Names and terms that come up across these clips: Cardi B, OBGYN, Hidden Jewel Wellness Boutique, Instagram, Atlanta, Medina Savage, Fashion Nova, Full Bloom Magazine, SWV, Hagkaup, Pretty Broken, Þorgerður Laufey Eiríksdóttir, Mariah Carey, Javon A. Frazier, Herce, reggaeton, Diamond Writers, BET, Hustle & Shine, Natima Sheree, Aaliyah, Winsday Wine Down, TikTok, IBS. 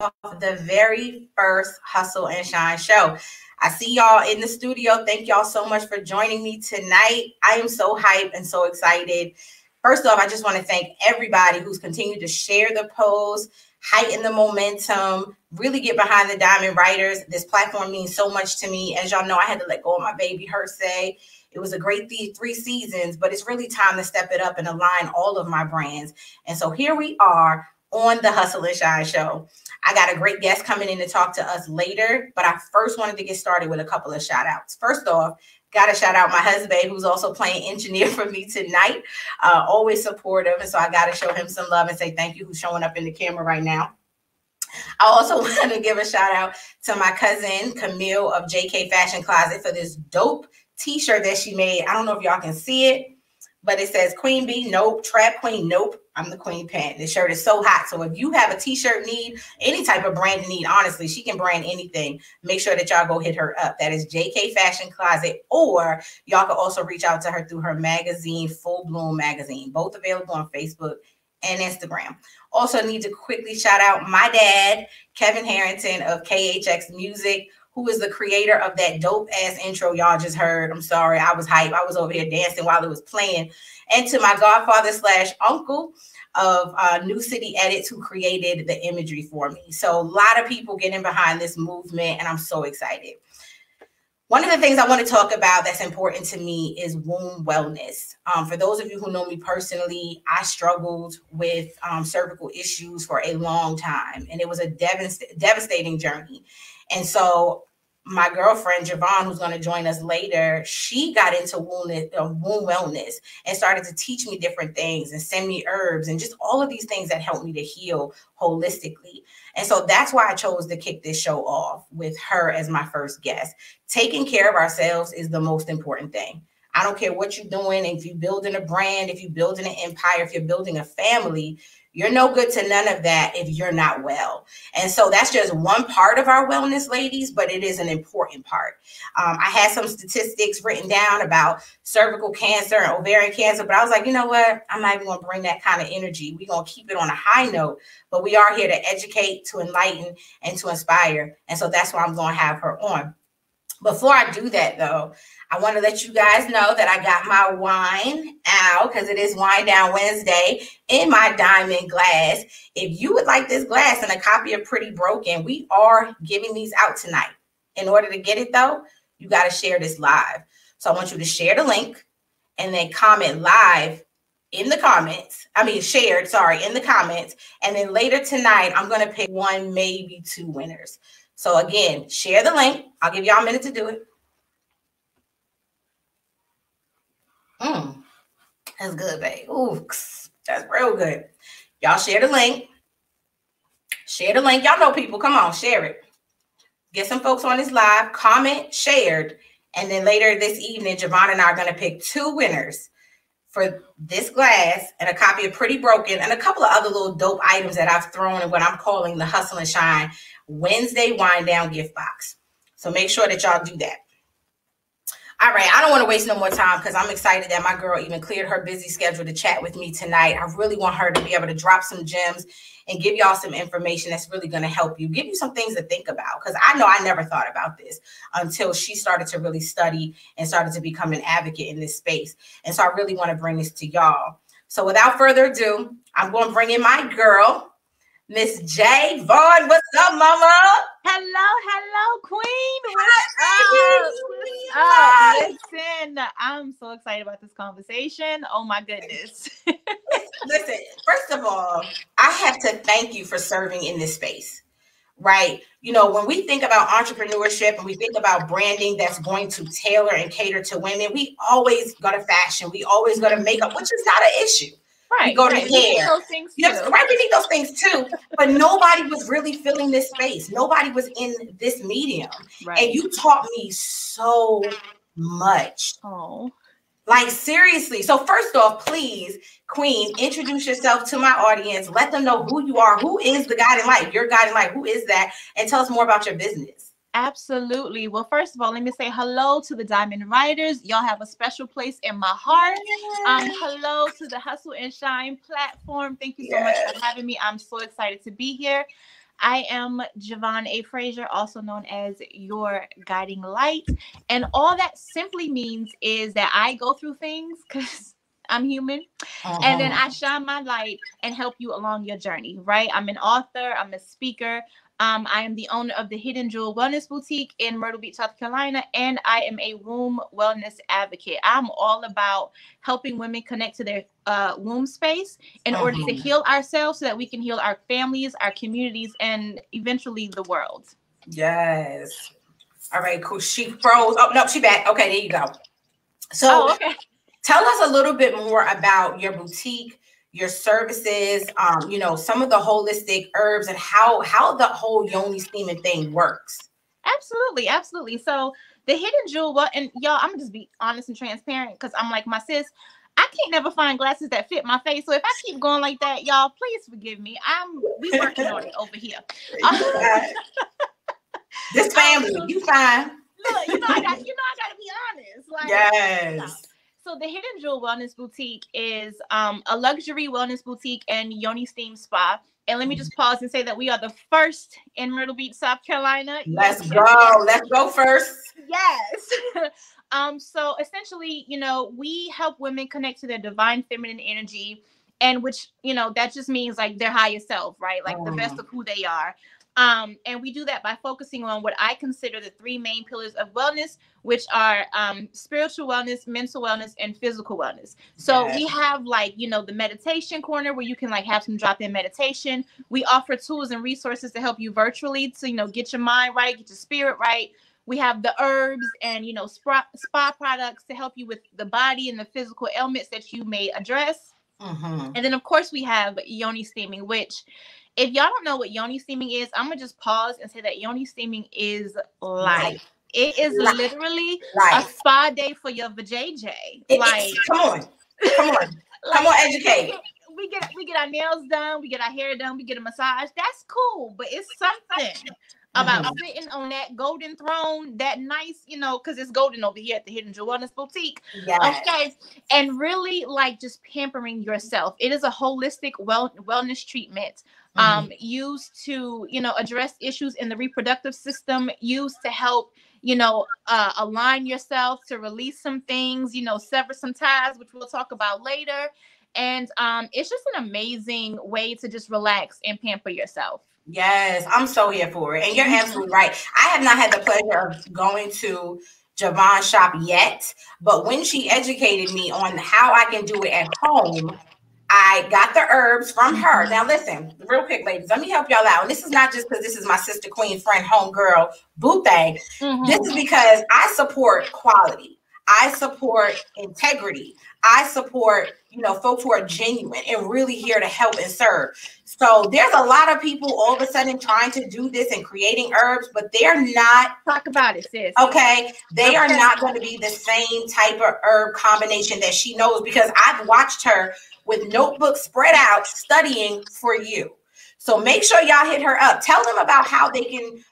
Off the very first Hustle and Shine show. I see y'all in the studio. Thank y'all so much for joining me tonight. I am so hyped and so excited. First off, I just want to thank everybody who's continued to share the post, heighten the momentum, really get behind the Diamond Writers. This platform means so much to me. As y'all know, I had to let go of my baby, Herce. It was a great three seasons, but it's really time to step it up and align all of my brands. And so here we are on the Hustle and Shine show. I got a great guest coming in to talk to us later, but I first wanted to get started with a couple of shout outs. First off, got to shout out my husband, who's also playing engineer for me tonight, always supportive. And so I got to show him some love and say thank you, who's showing up in the camera right now. I also want to give a shout out to my cousin Camille of JK Fashion Closet for this dope t-shirt that she made. I don't know if y'all can see it, but it says Queen Bee, nope. Trap Queen, nope. I'm the Queen Pen. This shirt is so hot. So if you have a t-shirt need, any type of brand need, honestly, she can brand anything. Make sure that y'all go hit her up. That is JK Fashion Closet, or y'all can also reach out to her through her magazine, Full Bloom Magazine, both available on Facebook and Instagram. Also need to quickly shout out my dad, Kevin Harrington of KHX Music, who is the creator of that dope-ass intro y'all just heard. I'm sorry. I was hype. I was over here dancing while it was playing. And to my godfather slash uncle of New City Edits, who created the imagery for me. So a lot of people getting behind this movement, and I'm so excited. One of the things I want to talk about that's important to me is womb wellness. For those of you who know me personally, I struggled with cervical issues for a long time, and it was a devastating journey. And so my girlfriend, Javon, who's going to join us later, she got into womb wellness and started to teach me different things and send me herbs and just all of these things that helped me to heal holistically. And so that's why I chose to kick this show off with her as my first guest. Taking care of ourselves is the most important thing. I don't care what you're doing. If you're building a brand, if you're building an empire, if you're building a family, you're no good to none of that if you're not well. And so that's just one part of our wellness, ladies, but it is an important part. I had some statistics written down about cervical cancer and ovarian cancer, but I was like, you know what? I'm not even going to bring that kind of energy. We're going to keep it on a high note, but we are here to educate, to enlighten, and to inspire. And so that's why I'm going to have her on. Before I do that, though, I want to let you guys know that I got my wine out, because it is Wine Down Wednesday, in my diamond glass. If you would like this glass and a copy of Pretty Broken, we are giving these out tonight. In order to get it, though, you got to share this live. So I want you to share the link and then comment live in the comments. I mean, shared, sorry, in the comments. And then later tonight, I'm going to pick one, maybe two winners. So again, share the link. I'll give y'all a minute to do it. That's good, babe. Ooh, that's real good. Y'all share the link. Share the link. Y'all know people. Come on, share it. Get some folks on this live. Comment, shared. And then later this evening, Javon and I are going to pick two winners for this glass and a copy of Pretty Broken and a couple of other little dope items that I've thrown in what I'm calling the Hustle and Shine Wednesday Wine Down gift box. So make sure that y'all do that. All right, I don't want to waste no more time, because I'm excited that my girl even cleared her busy schedule to chat with me tonight. I really want her to be able to drop some gems and give y'all some information that's really going to help you, give you some things to think about, because I know I never thought about this until she started to really study and started to become an advocate in this space. And so I really want to bring this to y'all. So without further ado, I'm going to bring in my girl, Miss Javon. What's up, mama? Hello, queen. What's up? Listen, I'm so excited about this conversation. Oh, my goodness. Listen, first of all, I have to thank you for serving in this space, right? You know, when we think about entrepreneurship and we think about branding that's going to tailor and cater to women, we always go to fashion. We always go to makeup, which is not an issue. Right. We go to hair. We need those things too. But nobody was really filling this space. Nobody was in this medium. Right. And you taught me so much. Oh. Like, seriously. So first off, please, Queen, introduce yourself to my audience. Let them know who you are. Who is the guiding light? Your guiding light. Who is that? And tell us more about your business. Absolutely. Well, first of all, let me say hello to the Diamond Writers. Y'all have a special place in my heart. Hello to the Hustle and Shine platform. Thank you so much for having me. I'm so excited to be here. I am Javon A. Frazier, also known as your guiding light. And all that simply means is that I go through things because I'm human. And then I shine my light and help you along your journey, right? I'm an author. I'm a speaker. I am the owner of the Hidden Jewel Wellness Boutique in Myrtle Beach, South Carolina, and I am a womb wellness advocate. I'm all about helping women connect to their womb space in order to heal ourselves so that we can heal our families, our communities, and eventually the world. Yes. All right, cool. She froze. Oh, no, she back. Okay, there you go. So tell us a little bit more about your boutique, your services, you know, some of the holistic herbs and how the whole yoni steaming thing works. Absolutely. Absolutely. So the Hidden Jewel, well, and y'all, I'm gonna just be honest and transparent because I'm like my sis, I can't never find glasses that fit my face. So if I keep going like that, y'all, please forgive me. We working on it over here. This family, you fine. Look, I gotta be honest. Like, yes. You know. So the Hidden Jewel Wellness Boutique is a luxury wellness boutique and yoni steam spa. And let me just pause and say that we are the first in Myrtle Beach, South Carolina. Let's go. Let's go first. Yes. So essentially, you know, we help women connect to their divine feminine energy, and which, you know, that just means like their higher self, right? Like the best of who they are. And we do that by focusing on what I consider the three main pillars of wellness, which are spiritual wellness, mental wellness, and physical wellness. So we have like, you know, the meditation corner where you can like have some drop-in meditation. We offer tools and resources to help you virtually to, you know, get your mind right, get your spirit right. We have the herbs and, you know, spa products to help you with the body and the physical ailments that you may address. And then, of course, we have yoni steaming, which if y'all don't know what yoni steaming is, I'm going to just pause and say that yoni steaming is life. It is literally a spa day for your vajayjay. Like, come on, educate. We get our nails done. We get our hair done. We get a massage. That's cool, but it's something about sitting on that golden throne, that nice, you know, because it's golden over here at the Hidden Jewel Wellness Boutique. Okay, and really like just pampering yourself. It is a holistic wellness treatment used to, you know, address issues in the reproductive system, used to help, you know, align yourself, to release some things, you know, sever some ties, which we'll talk about later. And it's just an amazing way to just relax and pamper yourself. Yes, I'm so here for it. And you're absolutely right. I have not had the pleasure of going to Javon's shop yet, but when she educated me on how I can do it at home, I got the herbs from her. Now, listen, real quick, ladies, let me help y'all out. And this is not just because this is my sister, queen, friend, homegirl, boo thing. This is because I support quality. I support integrity. I support, you know, folks who are genuine and really here to help and serve. So there's a lot of people all of a sudden trying to do this and creating herbs, but they're not. Talk about it, sis. Okay. They are not going to be the same type of herb combination that she knows, because I've watched her with notebooks spread out studying for you. So make sure y'all hit her up. Tell them about how they can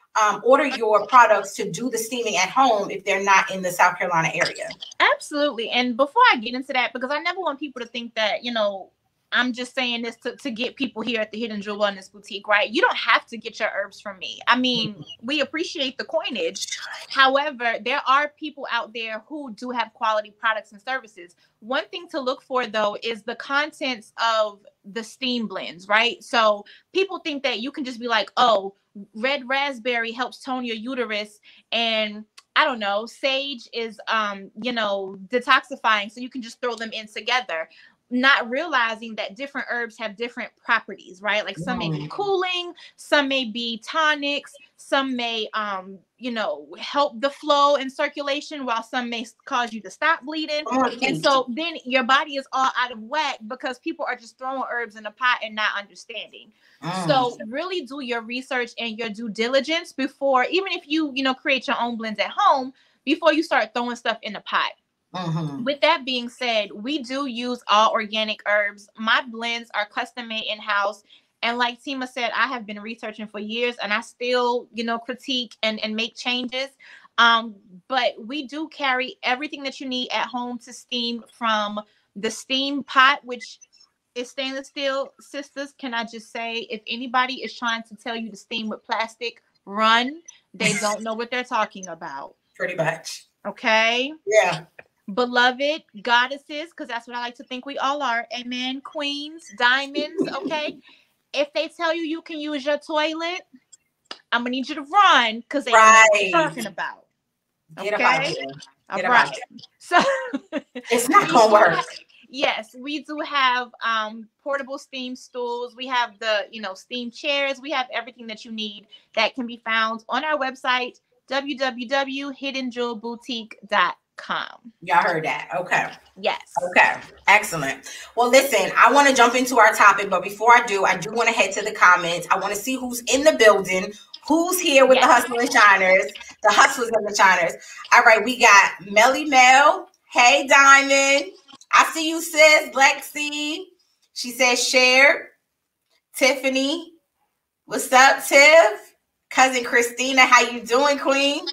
order your products to do the steaming at home if they're not in the South Carolina area. Absolutely. And before I get into that, because I never want people to think that, you know, I'm just saying this to get people here at the Hidden Jewel Wellness Boutique, right? You don't have to get your herbs from me. I mean, we appreciate the coinage. However, there are people out there who do have quality products and services. One thing to look for, though, is the contents of the steam blends, right? So people think that you can just be like, oh, red raspberry helps tone your uterus, and I don't know, sage is, you know, detoxifying, so you can just throw them in together, not realizing that different herbs have different properties, right? Like some may be cooling, some may be tonics, some may, you know, help the flow and circulation, while some may cause you to stop bleeding. And so then your body is all out of whack because people are just throwing herbs in a pot and not understanding. So really do your research and your due diligence before, even if you, you know, create your own blends at home, before you start throwing stuff in the pot. With that being said, we do use all organic herbs. My blends are custom made in-house. And like Tima said, I have been researching for years, and I still, you know, critique and make changes. But we do carry everything that you need at home to steam, from the steam pot, which It's stainless steel. Sisters, can I just say, if anybody is trying to tell you to steam with plastic, run. They don't know what they're talking about. Pretty much. Okay. Yeah. Beloved goddesses, because that's what I like to think we all are. Amen. Queens, diamonds. Okay. If they tell you you can use your toilet, I'm gonna need you to run, because they know what you're talking about. Okay. All right. So it's not gonna work. Yes, we do have portable steam stools. We have the, you know, steam chairs. We have everything that you need that can be found on our website, www.hiddenjewelboutique.com. Y'all heard that. Okay. Yes. Okay. Excellent. Well, listen, I want to jump into our topic, but before I do want to head to the comments. I want to see who's in the building, who's here with the Hustle and Shiners, the Hustlers and the Shiners. All right. We got Melly Mel. Hey, Diamond. I see you, sis. Lexi. She says, share. Tiffany. What's up, Tiff? Cousin Christina. How you doing, queen?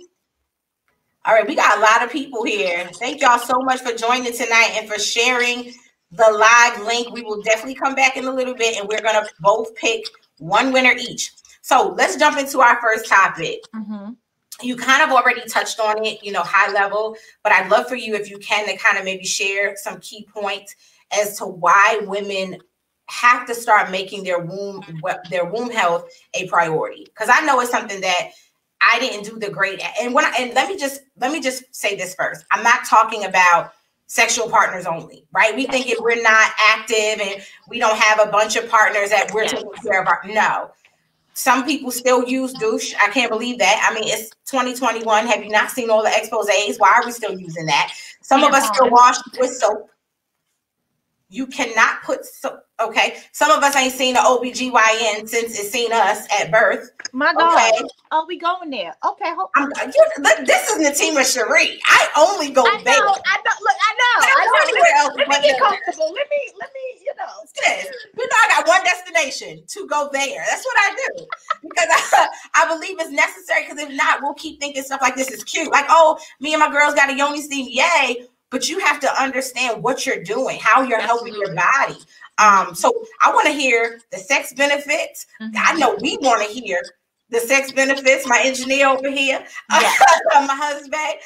All right, we got a lot of people here. Thank y'all so much for joining tonight and for sharing the live link. We will definitely come back in a little bit, and we're going to both pick one winner each. So let's jump into our first topic. You kind of already touched on it, you know, high level, but I'd love for you, if you can, to kind of maybe share some key points as to why women have to start making their womb health a priority. Because I know it's something that I didn't do the great at. And when let me just say this first. I'm not talking about sexual partners only, right? We think if we're not active and we don't have a bunch of partners that we're taking care of. No, some people still use douche. I can't believe that. I mean, it's 2021. Have you not seen all the exposés? Why are we still using that? Some of us still wash with soap. You cannot put soap. Okay. Some of us ain't seen the OBGYN since it's seen us at birth. My God. Okay. Oh, we going there. Okay. Hold on. This is Natima Sheree. I only go there. I know. Let me get comfortable. Let me, you know. Yes. You know, I got one destination, to go there. That's what I do. Because I believe it's necessary, because if not, we'll keep thinking stuff like this is cute. Like, oh, me and my girls got a yoni steam. Yay. But you have to understand what you're doing, how you're helping your body. So I want to hear the sex benefits. I know we want to hear the sex benefits, my engineer over here, my husband,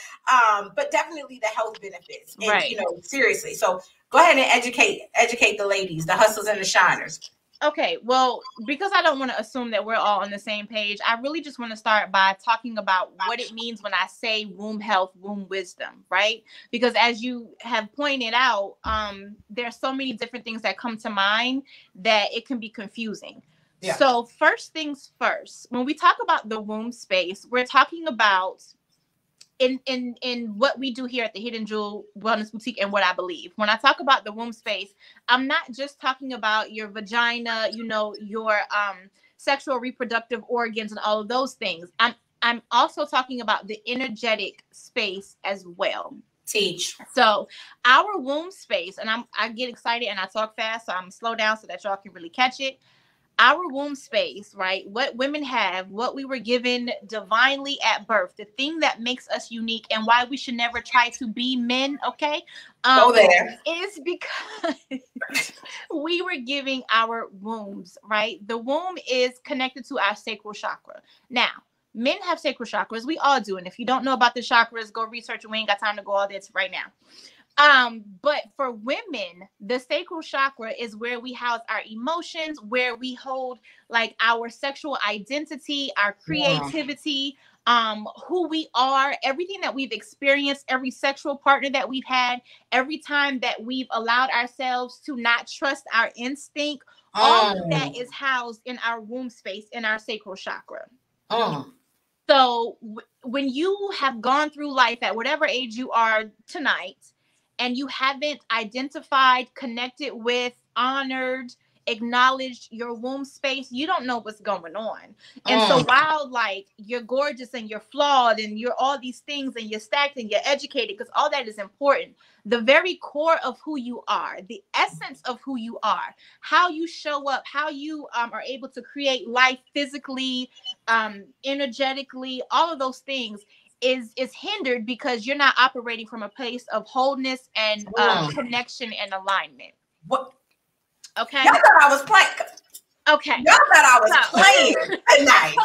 but definitely the health benefits. And, you know, seriously. So go ahead and educate the ladies, the Hustlers and the Shiners. Okay, well, because I don't want to assume that we're all on the same page, I really just want to start by talking about what it means when I say womb health, womb wisdom, right? Because as you have pointed out, there are so many different things that come to mind that it can be confusing. Yeah. So first things first, when we talk about the womb space, we're talking about in what we do here at the Hidden Jewel Wellness Boutique and what I believe. When I talk about the womb space, I'm not just talking about your vagina, you know, your sexual reproductive organs and all of those things. I'm also talking about the energetic space as well. Teach. So our womb space, and I get excited and I talk fast, so I'm gonna slow down so that y'all can really catch it. Our womb space, right? What women have, what we were given divinely at birth, the thing that makes us unique and why we should never try to be men, okay? Go there. Is because we were giving our wombs, right? The womb is connected to our sacral chakra. Now, men have sacral chakras. We all do. And if you don't know about the chakras, go research. We ain't got time to go all this right now. But for women, the sacral chakra is where we house our emotions, where we hold like our sexual identity, our creativity, who we are, everything that we've experienced, every sexual partner that we've had, every time that we've allowed ourselves to not trust our instinct. All of that is housed in our womb space, in our sacral chakra. So when you have gone through life at whatever age you are tonight, and you haven't identified, connected with, honored, acknowledged your womb space, you don't know what's going on. And so while like you're gorgeous and you're flawed and you're all these things and you're stacked and you're educated, because all that is important, the very core of who you are, the essence of who you are, how you show up, how you are able to create life physically, energetically, all of those things, is hindered because you're not operating from a place of wholeness and connection and alignment. What? Okay. Y'all thought I was playing. Okay. Y'all thought I was playing tonight.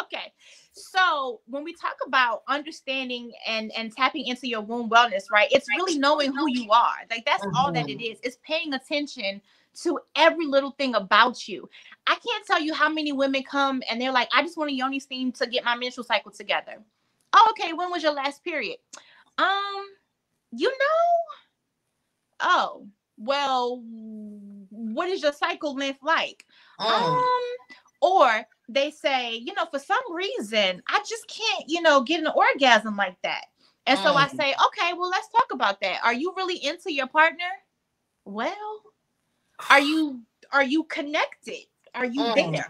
Okay. So when we talk about understanding and tapping into your womb wellness, right? It's really knowing who you are. Like that's all that it is. It's paying attention to every little thing about you. I can't tell you how many women come and they're like, I just want a yoni steam to get my menstrual cycle together. Oh, okay. When was your last period? You know, oh, well, what is your cycle length like? Or they say, you know, for some reason, I just can't, you know, get an orgasm like that. And so I say, okay, well, let's talk about that. Are you really into your partner? Well, are you connected? Are you there?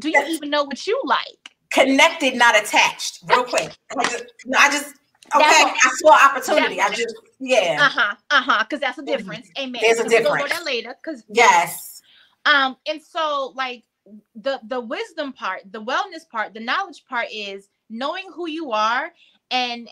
Do you even know what you like? Connected, not attached. Real quick. Okay, I saw opportunity. I just, yeah. Because that's a difference. Amen. There's a difference. We'll go there later. Yes. And so, like, the wisdom part, the wellness part, the knowledge part is knowing who you are and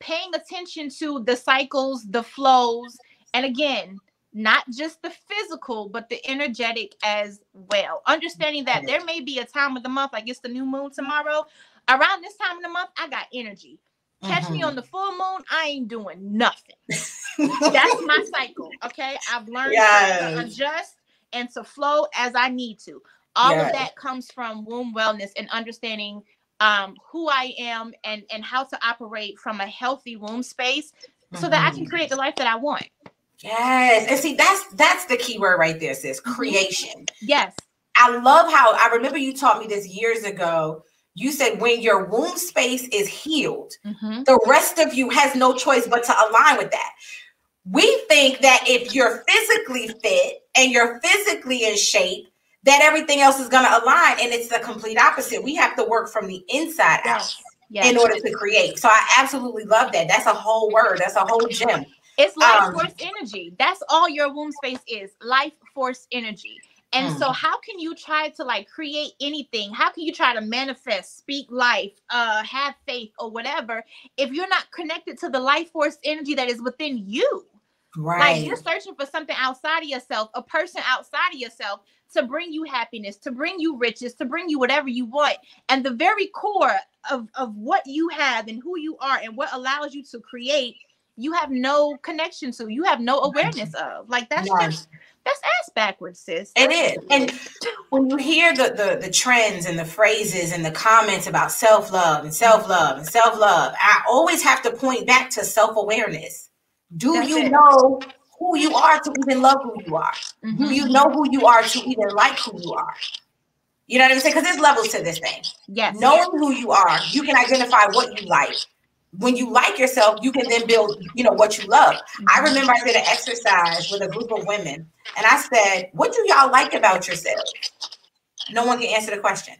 paying attention to the cycles, the flows, and again, not just the physical, but the energetic as well. Understanding that there may be a time of the month, like it's the new moon tomorrow. Around this time of the month, I got energy. Catch me on the full moon, I ain't doing nothing. That's my cycle, okay? I've learned to adjust and to flow as I need to. All of that comes from womb wellness and understanding who I am and how to operate from a healthy womb space so that I can create the life that I want. Yes. And see, that's the key word right there, sis. Creation. Yes. I love how, I remember you taught me this years ago. You said when your womb space is healed, the rest of you has no choice but to align with that. We think that if you're physically fit and you're physically in shape, that everything else is going to align. And it's the complete opposite. We have to work from the inside out in order to create. So I absolutely love that. That's a whole word. That's a whole gem. It's life force energy. That's all your womb space is, life force energy. And so how can you try to like create anything? How can you try to manifest, speak life, have faith or whatever, if you're not connected to the life force energy that is within you? Right. Like you're searching for something outside of yourself, a person outside of yourself to bring you happiness, to bring you riches, to bring you whatever you want. And the very core of what you have and who you are and what allows you to create, you have no connection to, you have no awareness of. Like that's just... that's ass backwards, sis. It is. And when you hear the trends and the phrases and the comments about self-love and self-love and self-love, I always have to point back to self-awareness. Do you know who you are to even love who you are? Do you know who you are to even like who you are? You know what I'm saying? Because there's levels to this thing. Yes. Knowing who you are, you can identify what you like. When you like yourself, you can then build, you know, what you love. I remember I did an exercise with a group of women and I said, what do y'all like about yourself? No one can answer the question.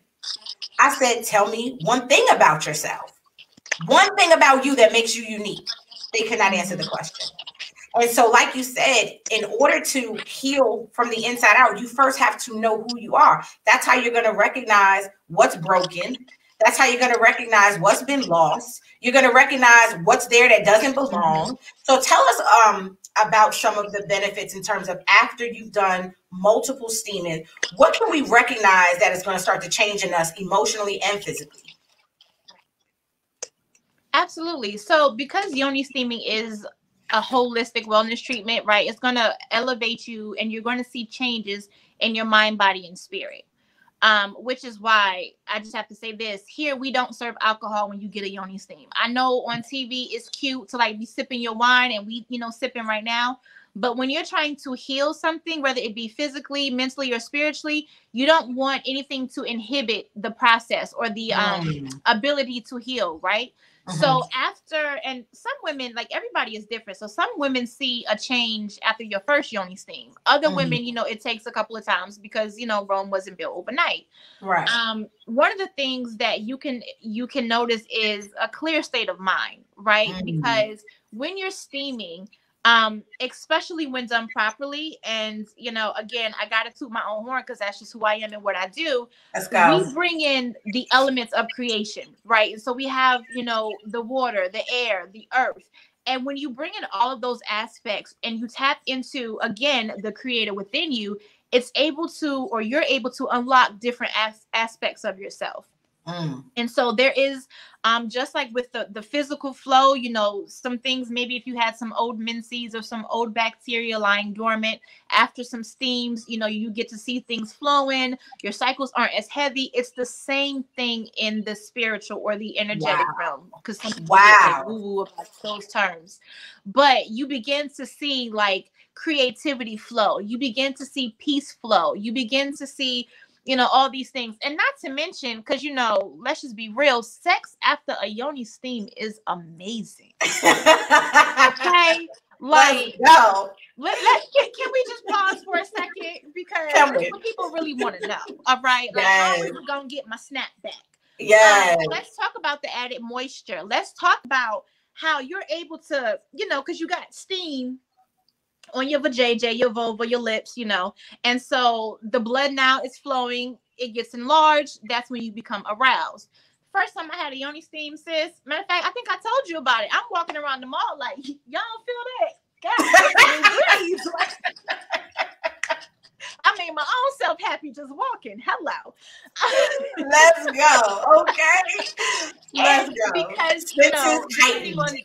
I said, tell me one thing about yourself. One thing about you that makes you unique. They could not answer the question. And so, like you said, in order to heal from the inside out, you first have to know who you are. That's how you're going to recognize what's broken. That's how you're going to recognize what's been lost. You're going to recognize what's there that doesn't belong. So tell us about some of the benefits in terms of after you've done multiple steaming, what can we recognize that is going to start to change in us emotionally and physically? Absolutely. So because yoni steaming is a holistic wellness treatment, right, it's going to elevate you and you're going to see changes in your mind, body, and spirit. Which is why I just have to say this here. We don't serve alcohol when you get a yoni steam. I know on TV it's cute to like be sipping your wine and we, you know, sipping right now. But when you're trying to heal something, whether it be physically, mentally, or spiritually, you don't want anything to inhibit the process or the ability to heal. Right. So after, and some women, like everybody is different. So some women see a change after your first yoni steam. Other women, you know, it takes a couple of times because, you know, Rome wasn't built overnight. Right. One of the things that you can notice is a clear state of mind, right? Because when you're steaming, especially when done properly, and you know, again, I gotta toot my own horn because that's just who I am and what I do. Let's go. We bring in the elements of creation, right? And so we have, you know, the water, the air, the earth, And when you bring in all of those aspects and you tap into, again, the creator within you, it's able to, or you're able to unlock different aspects of yourself. Mm. And so there is, just like with the physical flow, you know, some things, maybe if you had some old menses or some old bacteria lying dormant after some steams, you know, you get to see things flowing. Your cycles aren't as heavy. It's the same thing in the spiritual or the energetic realm, because some people get like woo-woo about those terms. But you begin to see like creativity flow. You begin to see peace flow. You begin to see, you know, all these things. And not to mention, because, you know, let's just be real, sex after a yoni steam is amazing. Okay? Like, can we just pause for a second? Because that's what people really want to know. All right? Like, how are we going to get my snap back? Yeah. Let's talk about the added moisture. Let's talk about how you're able to, you know, because you got steam on your vajayjay, your vulva, your lips, you know. And so the blood now is flowing. It gets enlarged. That's when you become aroused. First time I had a yoni steam, sis. Matter of fact, I think I told you about it. I'm walking around the mall like, y'all feel that? God, please. I made my own self happy just walking. Hello. Let's go. Okay. Let's go. Because, you know,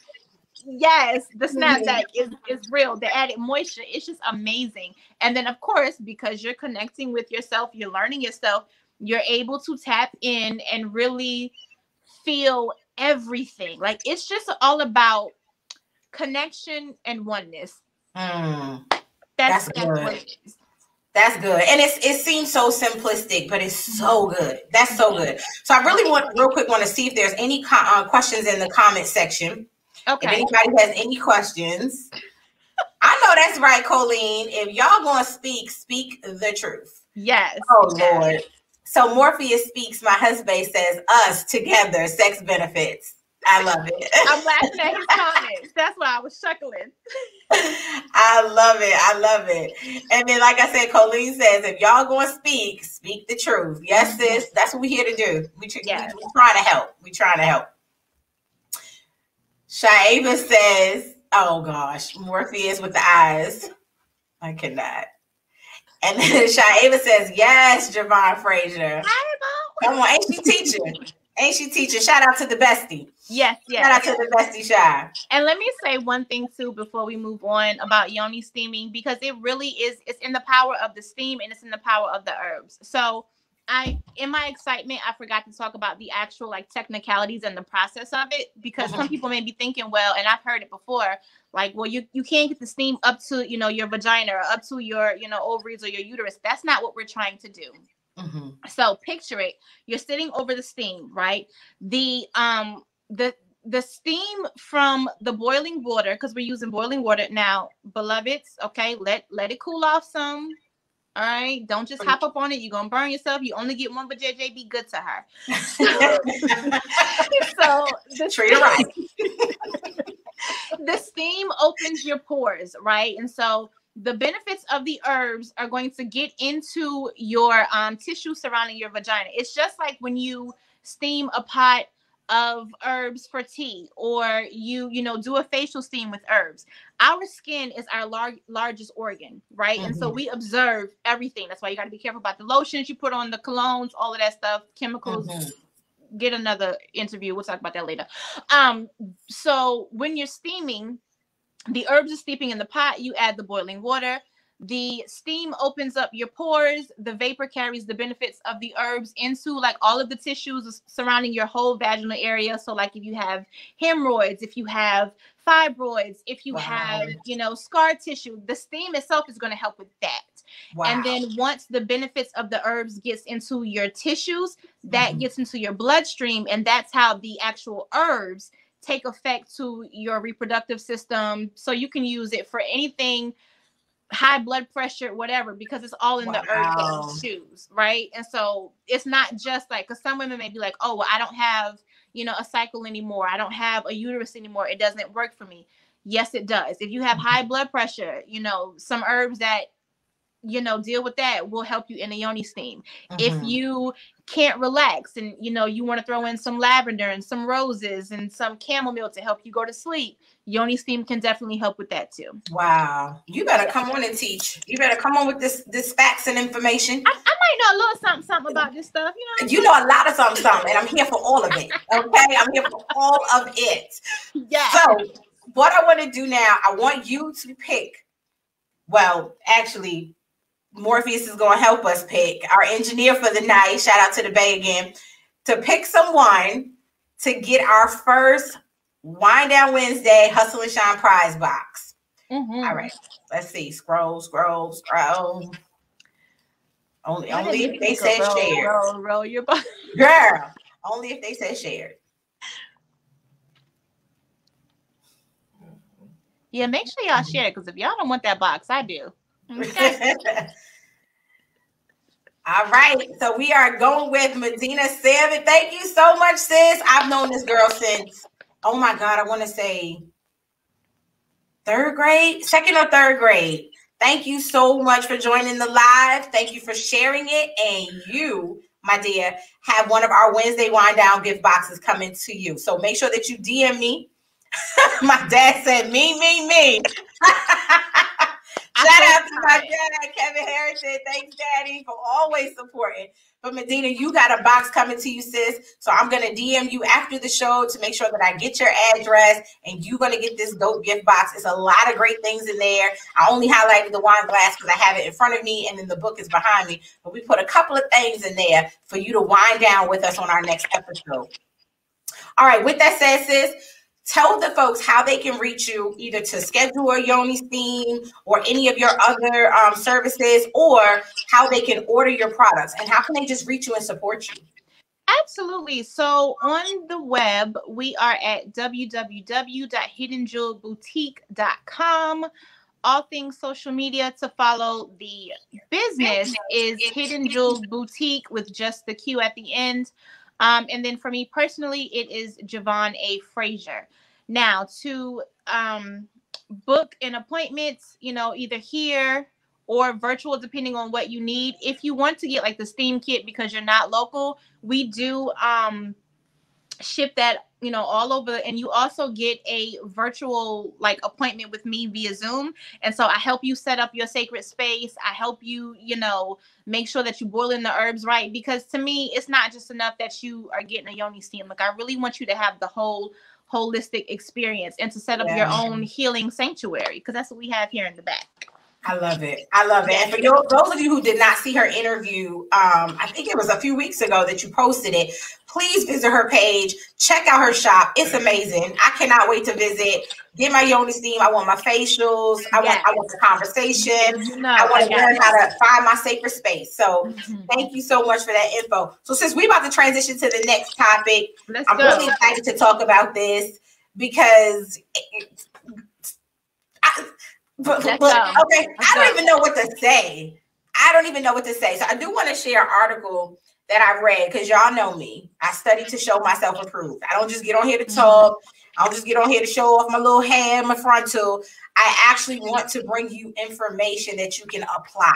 yes, the snapback is real. The added moisture, it's just amazing. And then, of course, because you're connecting with yourself, you're learning yourself, you're able to tap in and really feel everything. Like, it's just all about connection and oneness. Mm, that's good. What it is. That's good. And it seems so simplistic, but it's so good. That's so good. So I really want to see if there's any questions in the comment section. Okay. If anybody has any questions, I know that's right, Colleen. If y'all gonna speak the truth. Yes. Oh Lord. So Morpheus Speaks, my husband says, us together, sex benefits. I love it. I'm laughing at his comments. That's why I was chuckling. I love it. I love it. And then, like I said, Colleen says, if y'all gonna speak the truth. Yes, sis. That's what we're here to do. We're trying to help. We're trying to help. Shaiva says, oh gosh, Morpheus with the eyes. I cannot. And then Shaiva says, yes, Javon Frazier. Come on, ain't she teaching? Ain't she teaching? Shout out to the bestie. Yes, yes. Shout out to the bestie, Shai. And let me say one thing too before we move on about yoni steaming, because it really is, it's in the power of the steam and it's in the power of the herbs. So in my excitement, I forgot to talk about the actual like technicalities and the process of it, because some people may be thinking, well, and I've heard it before, like, well, you can't get the steam up to, you know, your vagina or up to your, you know, ovaries or your uterus. That's not what we're trying to do. Mm-hmm. So picture it. You're sitting over the steam, right? The steam from the boiling water, because we're using boiling water now, beloveds. Okay, let it cool off some. All right, don't just hop up on it. You're gonna burn yourself. You only get one, but JJ, be good to her. So treat her right. The steam opens your pores, right? And so the benefits of the herbs are going to get into your tissue surrounding your vagina. It's just like when you steam a pot of herbs for tea, or you know, do a facial steam with herbs. Our skin is our largest organ, right? Mm-hmm. And so we observe everything. That's why you got to be careful about the lotions you put on, the colognes, all of that stuff, chemicals. Mm-hmm. Get another interview, we'll talk about that later. So when you're steaming, the herbs are steeping in the pot, you add the boiling water. The steam opens up your pores. The vapor carries the benefits of the herbs into like all of the tissues surrounding your whole vaginal area. So like if you have hemorrhoids, if you have fibroids, if you have, you know, scar tissue, the steam itself is going to help with that. Wow. And then once the benefits of the herbs gets into your tissues, that gets into your bloodstream. And that's how the actual herbs take effect to your reproductive system. So you can use it for anything, high blood pressure, whatever, because it's all in the earth that you choose, right? And so it's not just like, because some women may be like, oh, well, I don't have, you know, a cycle anymore. I don't have a uterus anymore. It doesn't work for me. Yes, it does. If you have high blood pressure, you know, some herbs that, you know, deal with that will help you in a yoni steam. If you can't relax and, you know, you want to throw in some lavender and some roses and some chamomile to help you go to sleep, yoni steam can definitely help with that too. Wow. You better come on and teach. You better come on with this facts and information. I might know a little something about this stuff. You know a lot of something, and I'm here for all of it. Okay? I'm here for all of it. Yeah. So what I want to do now, I want you to pick, well, actually, Morpheus is going to help us pick, our engineer for the night, shout out to the Bay again, to pick someone to get our first Wind Down Wednesday Hustle and Shine prize box. Mm-hmm. All right, let's see. Scroll. Only if they said shared. Roll your box. Girl, only if they said shared. Yeah, make sure y'all share it, because if y'all don't want that box, I do. Okay. All right, so we are going with Medina Savage. Thank you so much, sis. I've known this girl since, oh my God, I want to say second or third grade. Thank you so much for joining the live. Thank you for sharing it. And you, my dear, have one of our Wednesday Wind Down gift boxes coming to you. So make sure that you DM me. My dad said me. Shout out to my dad, Kevin Harrington. Thanks, Daddy, for always supporting. But Medina, you got a box coming to you, sis. So I'm going to DM you after the show to make sure that I get your address, and you're going to get this dope gift box. It's a lot of great things in there. I only highlighted the wine glass because I have it in front of me, and then the book is behind me. But we put a couple of things in there for you to wind down with us on our next episode. All right, with that said, sis, tell the folks how they can reach you, either to schedule a yoni steam or any of your other services, or how they can order your products, and how can they just reach you and support you? Absolutely. So on the web, we are at www.hiddenjewelboutique.com. All things social media to follow the business is Hidden Jewel Boutique with just the Q at the end. And then for me personally, it is Javon A. Frazier. Now, to book an appointment, either here or virtual, depending on what you need. If you want to get like the steam kit because you're not local, we do ship that, all over. And you also get a virtual like appointment with me via Zoom. And so I help you set up your sacred space. I help you, make sure that you boil in the herbs right. Because to me, it's not just enough that you are getting a yoni steam. Like, I really want you to have the whole holistic experience and to set up your own healing sanctuary, because that's what we have here in the back. I love it. And for those of you who did not see her interview, I think it was a few weeks ago that you posted it. Please visit her page. Check out her shop. It's amazing. I cannot wait to visit. Get my yoni steam. I want my facials. I want the conversation. I want to learn how to find my sacred space. So thank you so much for that info. So since we're about to transition to the next topic, I'm really excited to talk about this because I don't even know what to say. So I do want to share an article that I read, because y'all know me. I study to show myself approved. I don't just get on here to talk. I don't just get on here to show off my little hair, my frontal. I actually want to bring you information that you can apply.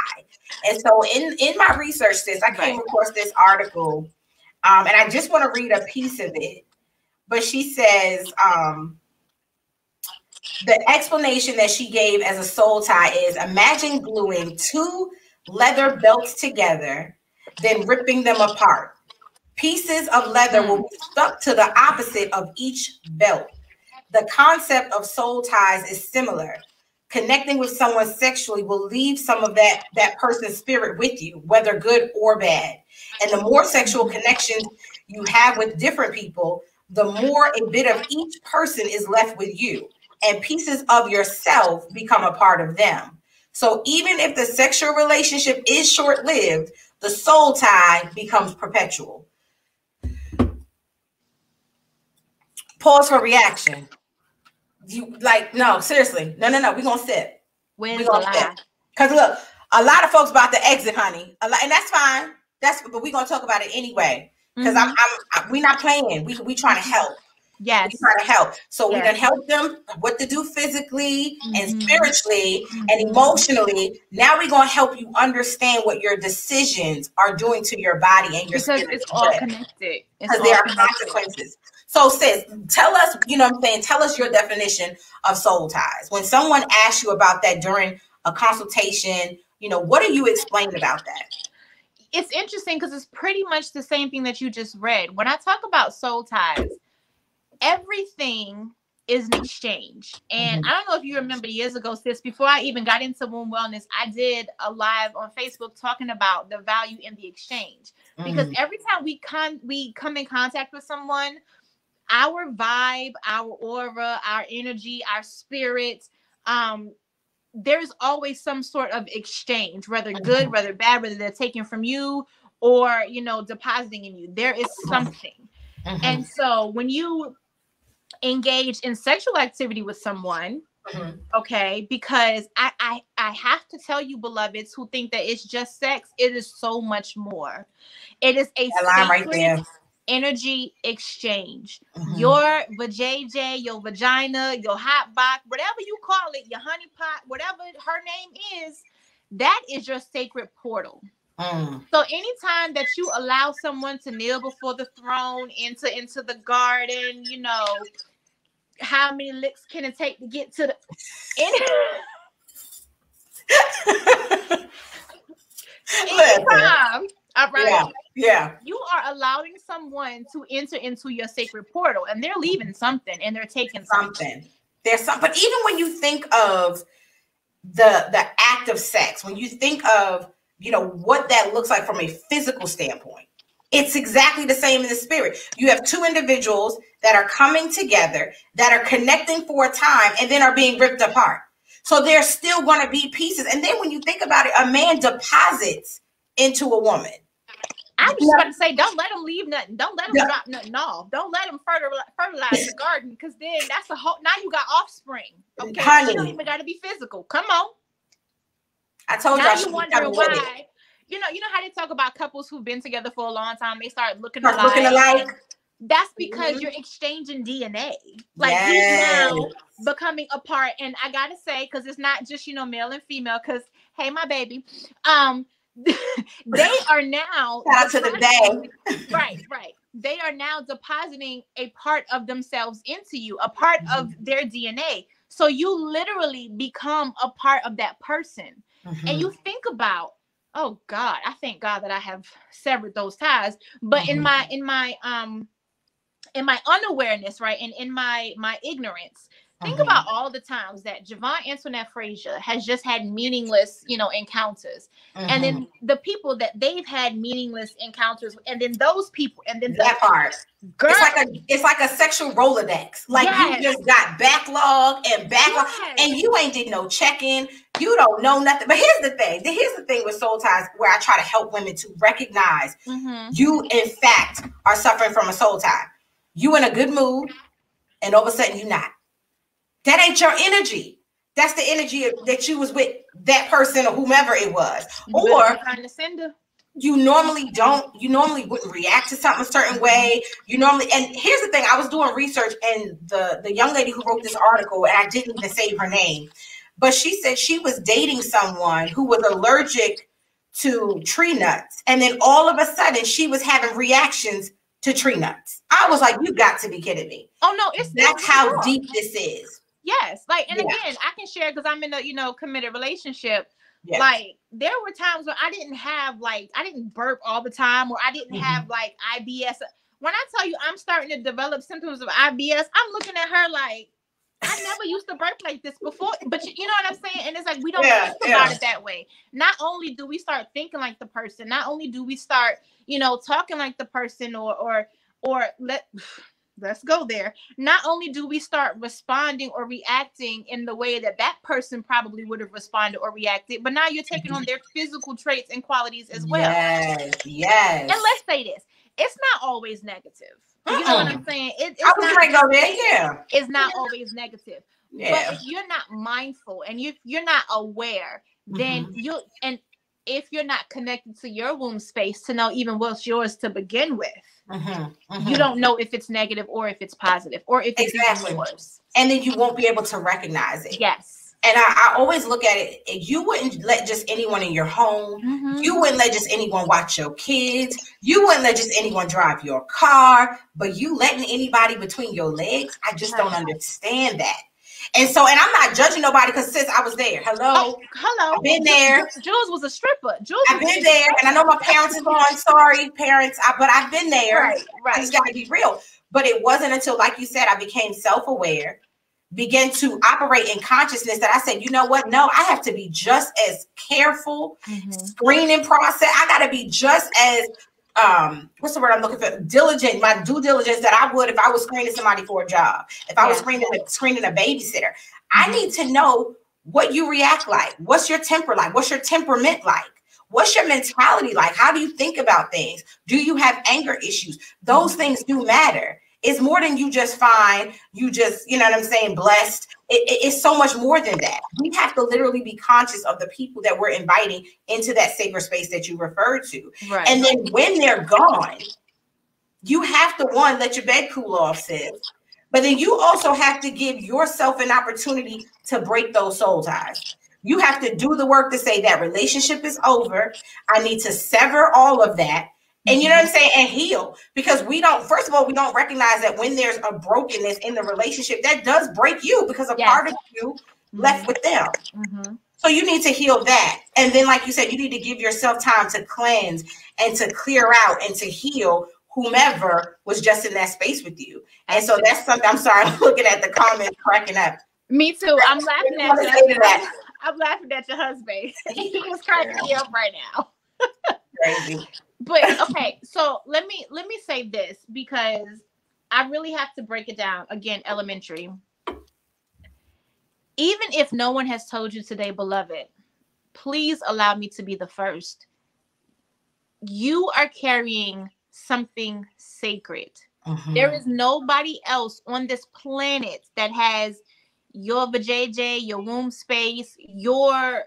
And so in my research, sis, I came across this article, and I just want to read a piece of it. But she says, the explanation that she gave as a soul tie is, imagine gluing two leather belts together, then ripping them apart. Pieces of leather will be stuck to the opposite of each belt. The concept of soul ties is similar. Connecting with someone sexually will leave some of that person's spirit with you, whether good or bad. And the more sexual connections you have with different people, the more a bit of each person is left with you, and pieces of yourself become a part of them. So even if the sexual relationship is short-lived, the soul tie becomes perpetual. Pause for reaction. You like, no, seriously. No. We're going to sit. We're going to sit. Because look, a lot of folks about to exit, honey. And that's fine. But we're going to talk about it anyway. Because we're not playing. We're trying to help. Yes. Try to help. So yes. We can help them what to do physically and spiritually and emotionally. Now we're going to help you understand what your decisions are doing to your body and your spirit. Because it's all connected. Because there are consequences. So sis, tell us, you know what I'm saying, tell us your definition of soul ties. When someone asks you about that during a consultation, you know, what do you explain about that? It's interesting because it's pretty much the same thing that you just read. When I talk about soul ties, everything is an exchange. And I don't know if you remember years ago, sis, before I even got into womb wellness, I did a live on Facebook talking about the value in the exchange. Because every time we come in contact with someone, our vibe, our aura, our energy, our spirit, there's always some sort of exchange, whether good, whether bad, whether they're taking from you or, you know, depositing in you. There is something. And so when you engage in sexual activity with someone, okay, because I have to tell you, beloveds who think that it's just sex, it is so much more. It is a sacred energy exchange. Your vajayjay, your vagina, your hot box, whatever you call it, your honey pot, whatever her name is, that is your sacred portal. So anytime that you allow someone to kneel before the throne, into the garden, you know, how many licks can it take to get to the anytime, all right? Yeah. You are allowing someone to enter into your sacred portal, and they're leaving something, and they're taking something. There's something. But even when you think of the act of sex, when you think of, you know, what that looks like from a physical standpoint, it's exactly the same in the spirit. You have two individuals that are coming together, that are connecting for a time, and then are being ripped apart. So there's still going to be pieces. And then when you think about it, a man deposits into a woman. I was just about to say, don't let them leave nothing. Don't let them drop nothing off. Don't let them fertilize the garden, because then that's a whole. Now you got offspring. Okay, honey. You don't even got to be physical. Come on. I told you. Now you wonder why. You know how they talk about couples who've been together for a long time. They start looking alike. That's because you're exchanging DNA. Like you're now becoming a part. And I gotta say, because it's not just male and female. Because hey, my baby, they are now out to the day. Right. They are now depositing a part of themselves into you, a part of their DNA. So you literally become a part of that person. And you think about, oh God, I thank God that I have severed those ties. But in my unawareness, right, and in my ignorance, think about all the times that Javon Antoinette Frazier has just had meaningless, encounters. And then the people that they've had meaningless encounters, and then those people, and then that part. Girl. It's like a sexual Rolodex. Like you just got backlog. And you ain't did no check-in. You don't know nothing. But here's the thing. With soul ties, where I try to help women to recognize you, in fact, are suffering from a soul tie. You in a good mood, and all of a sudden you're not. That ain't your energy. That's the energy that you was with that person or whomever it was. Or you normally wouldn't react to something a certain way. You normally, and here's the thing, I was doing research, and the young lady who wrote this article, and I didn't even save her name, but she said she was dating someone who was allergic to tree nuts. And then all of a sudden she was having reactions to tree nuts. I was like, you got to be kidding me. Oh no, that's how deep this is. Yes. Like, and again, I can share because I'm in a, committed relationship. Yes. Like there were times when I didn't have, like, I didn't burp all the time, or I didn't have like IBS. When I tell you I'm starting to develop symptoms of IBS, I'm looking at her like, I never used to burp like this before, but you know what I'm saying? And it's like, we don't think about it that way. Not only do we start thinking like the person, not only do we start, talking like the person, let's go there. Not only do we start responding or reacting in the way that that person probably would have responded or reacted, but now you're taking on their physical traits and qualities as well. Yes. And let's say this. It's not always negative. You know what I'm saying? It's not always negative. Yeah. But if you're not mindful and you're not aware, then you, and if you're not connected to your womb space to know even what's yours to begin with, you don't know if it's negative or if it's positive or if it's yours. And then you won't be able to recognize it. Yes. And I always look at it, you wouldn't let just anyone in your home. You wouldn't let just anyone watch your kids. You wouldn't let just anyone drive your car, but you letting anybody between your legs. I just don't understand that. And so, and I'm not judging nobody because since I was there, I've been there. Jules was a stripper. I've been there, and I know my parents is on. Sorry, parents, but I've been there. Right, right. I just gotta be real. But it wasn't until, like you said, I became self-aware, began to operate in consciousness that I said, you know what? No, I have to be just as careful. Screening process. I gotta be just as what's the word I'm looking for? Diligent, my due diligence that I would if I was screening somebody for a job, if I was screening a babysitter. I need to know what you react like. What's your temper like? What's your temperament like? What's your mentality like? How do you think about things? Do you have anger issues? Those things do matter. It's more than you just fine. You just, you know what I'm saying, blessed. It's so much more than that. We have to literally be conscious of the people that we're inviting into that sacred space that you referred to. Right. And then when they're gone, you have to, one, let your bed cool off, sis. But then you also have to give yourself an opportunity to break those soul ties. You have to do the work to say that relationship is over. I need to sever all of that. And you know what I'm saying? And heal, because we don't, first of all, we don't recognize that when there's a brokenness in the relationship, that does break you because a part of you left with them. So you need to heal that. And then, like you said, you need to give yourself time to cleanse and to clear out and to heal whomever was just in that space with you. And so that's something, I'm sorry, I'm looking at the comments, cracking up. Me too. I'm laughing at you. I'm laughing at your husband. He was cracking me up right now. Crazy. But okay, so let me say this, because I really have to break it down again. Elementary. Even if no one has told you today, beloved, please allow me to be the first. You are carrying something sacred. There is nobody else on this planet that has your vajayjay, your womb space, your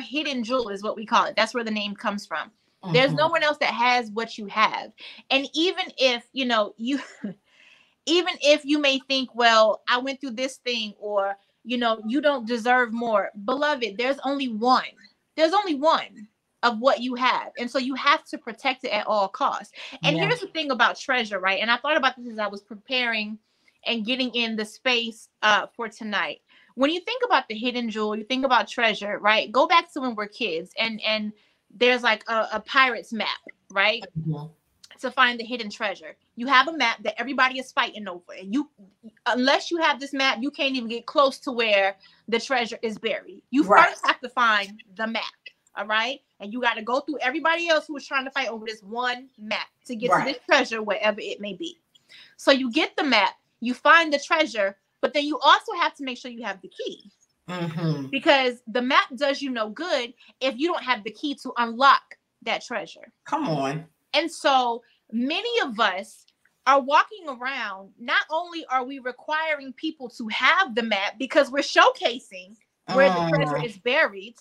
hidden jewel is what we call it. That's where the name comes from. There's no one else that has what you have. And even if, you know, even if you may think, well, I went through this thing, or, you know, you don't deserve more. Beloved, there's only one. There's only one of what you have. And so you have to protect it at all costs. And here's the thing about treasure, right? And I thought about this as I was preparing and getting in the space for tonight. When you think about the hidden jewel, you think about treasure, right? Go back to when we're kids, and there's like a pirate's map, right? To find the hidden treasure. You have a map that everybody is fighting over. And you, unless you have this map, you can't even get close to where the treasure is buried. You first have to find the map, all right? And you got to go through everybody else who is trying to fight over this one map to get to this treasure, wherever it may be. So you get the map, you find the treasure, but then you also have to make sure you have the key. Because the map does you no good if you don't have the key to unlock that treasure. Come on. And so many of us are walking around. Not only are we requiring people to have the map because we're showcasing where the treasure is buried.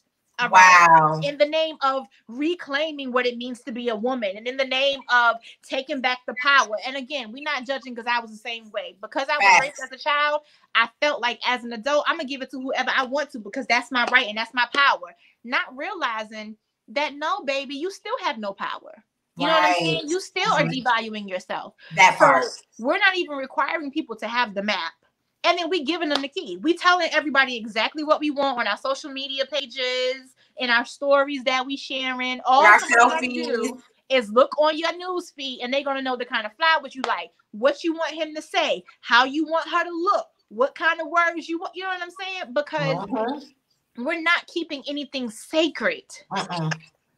Wow. In the name of reclaiming what it means to be a woman, and in the name of taking back the power. And again, we're not judging, because I was the same way. Because I was raised as a child, I felt like as an adult, I'm gonna give it to whoever I want to, because that's my right and that's my power. Not realizing that, no, baby, you still have no power. You know what I mean? You still are devaluing yourself. That part. So we're not even requiring people to have the map. And then we giving them the key. We telling everybody exactly what we want on our social media pages, in our stories that we sharing. All our selfies is look on your news feed, and they're gonna know the kind of flowers you like, what you want him to say, how you want her to look, what kind of words you want. You know what I'm saying? Because we're not keeping anything sacred.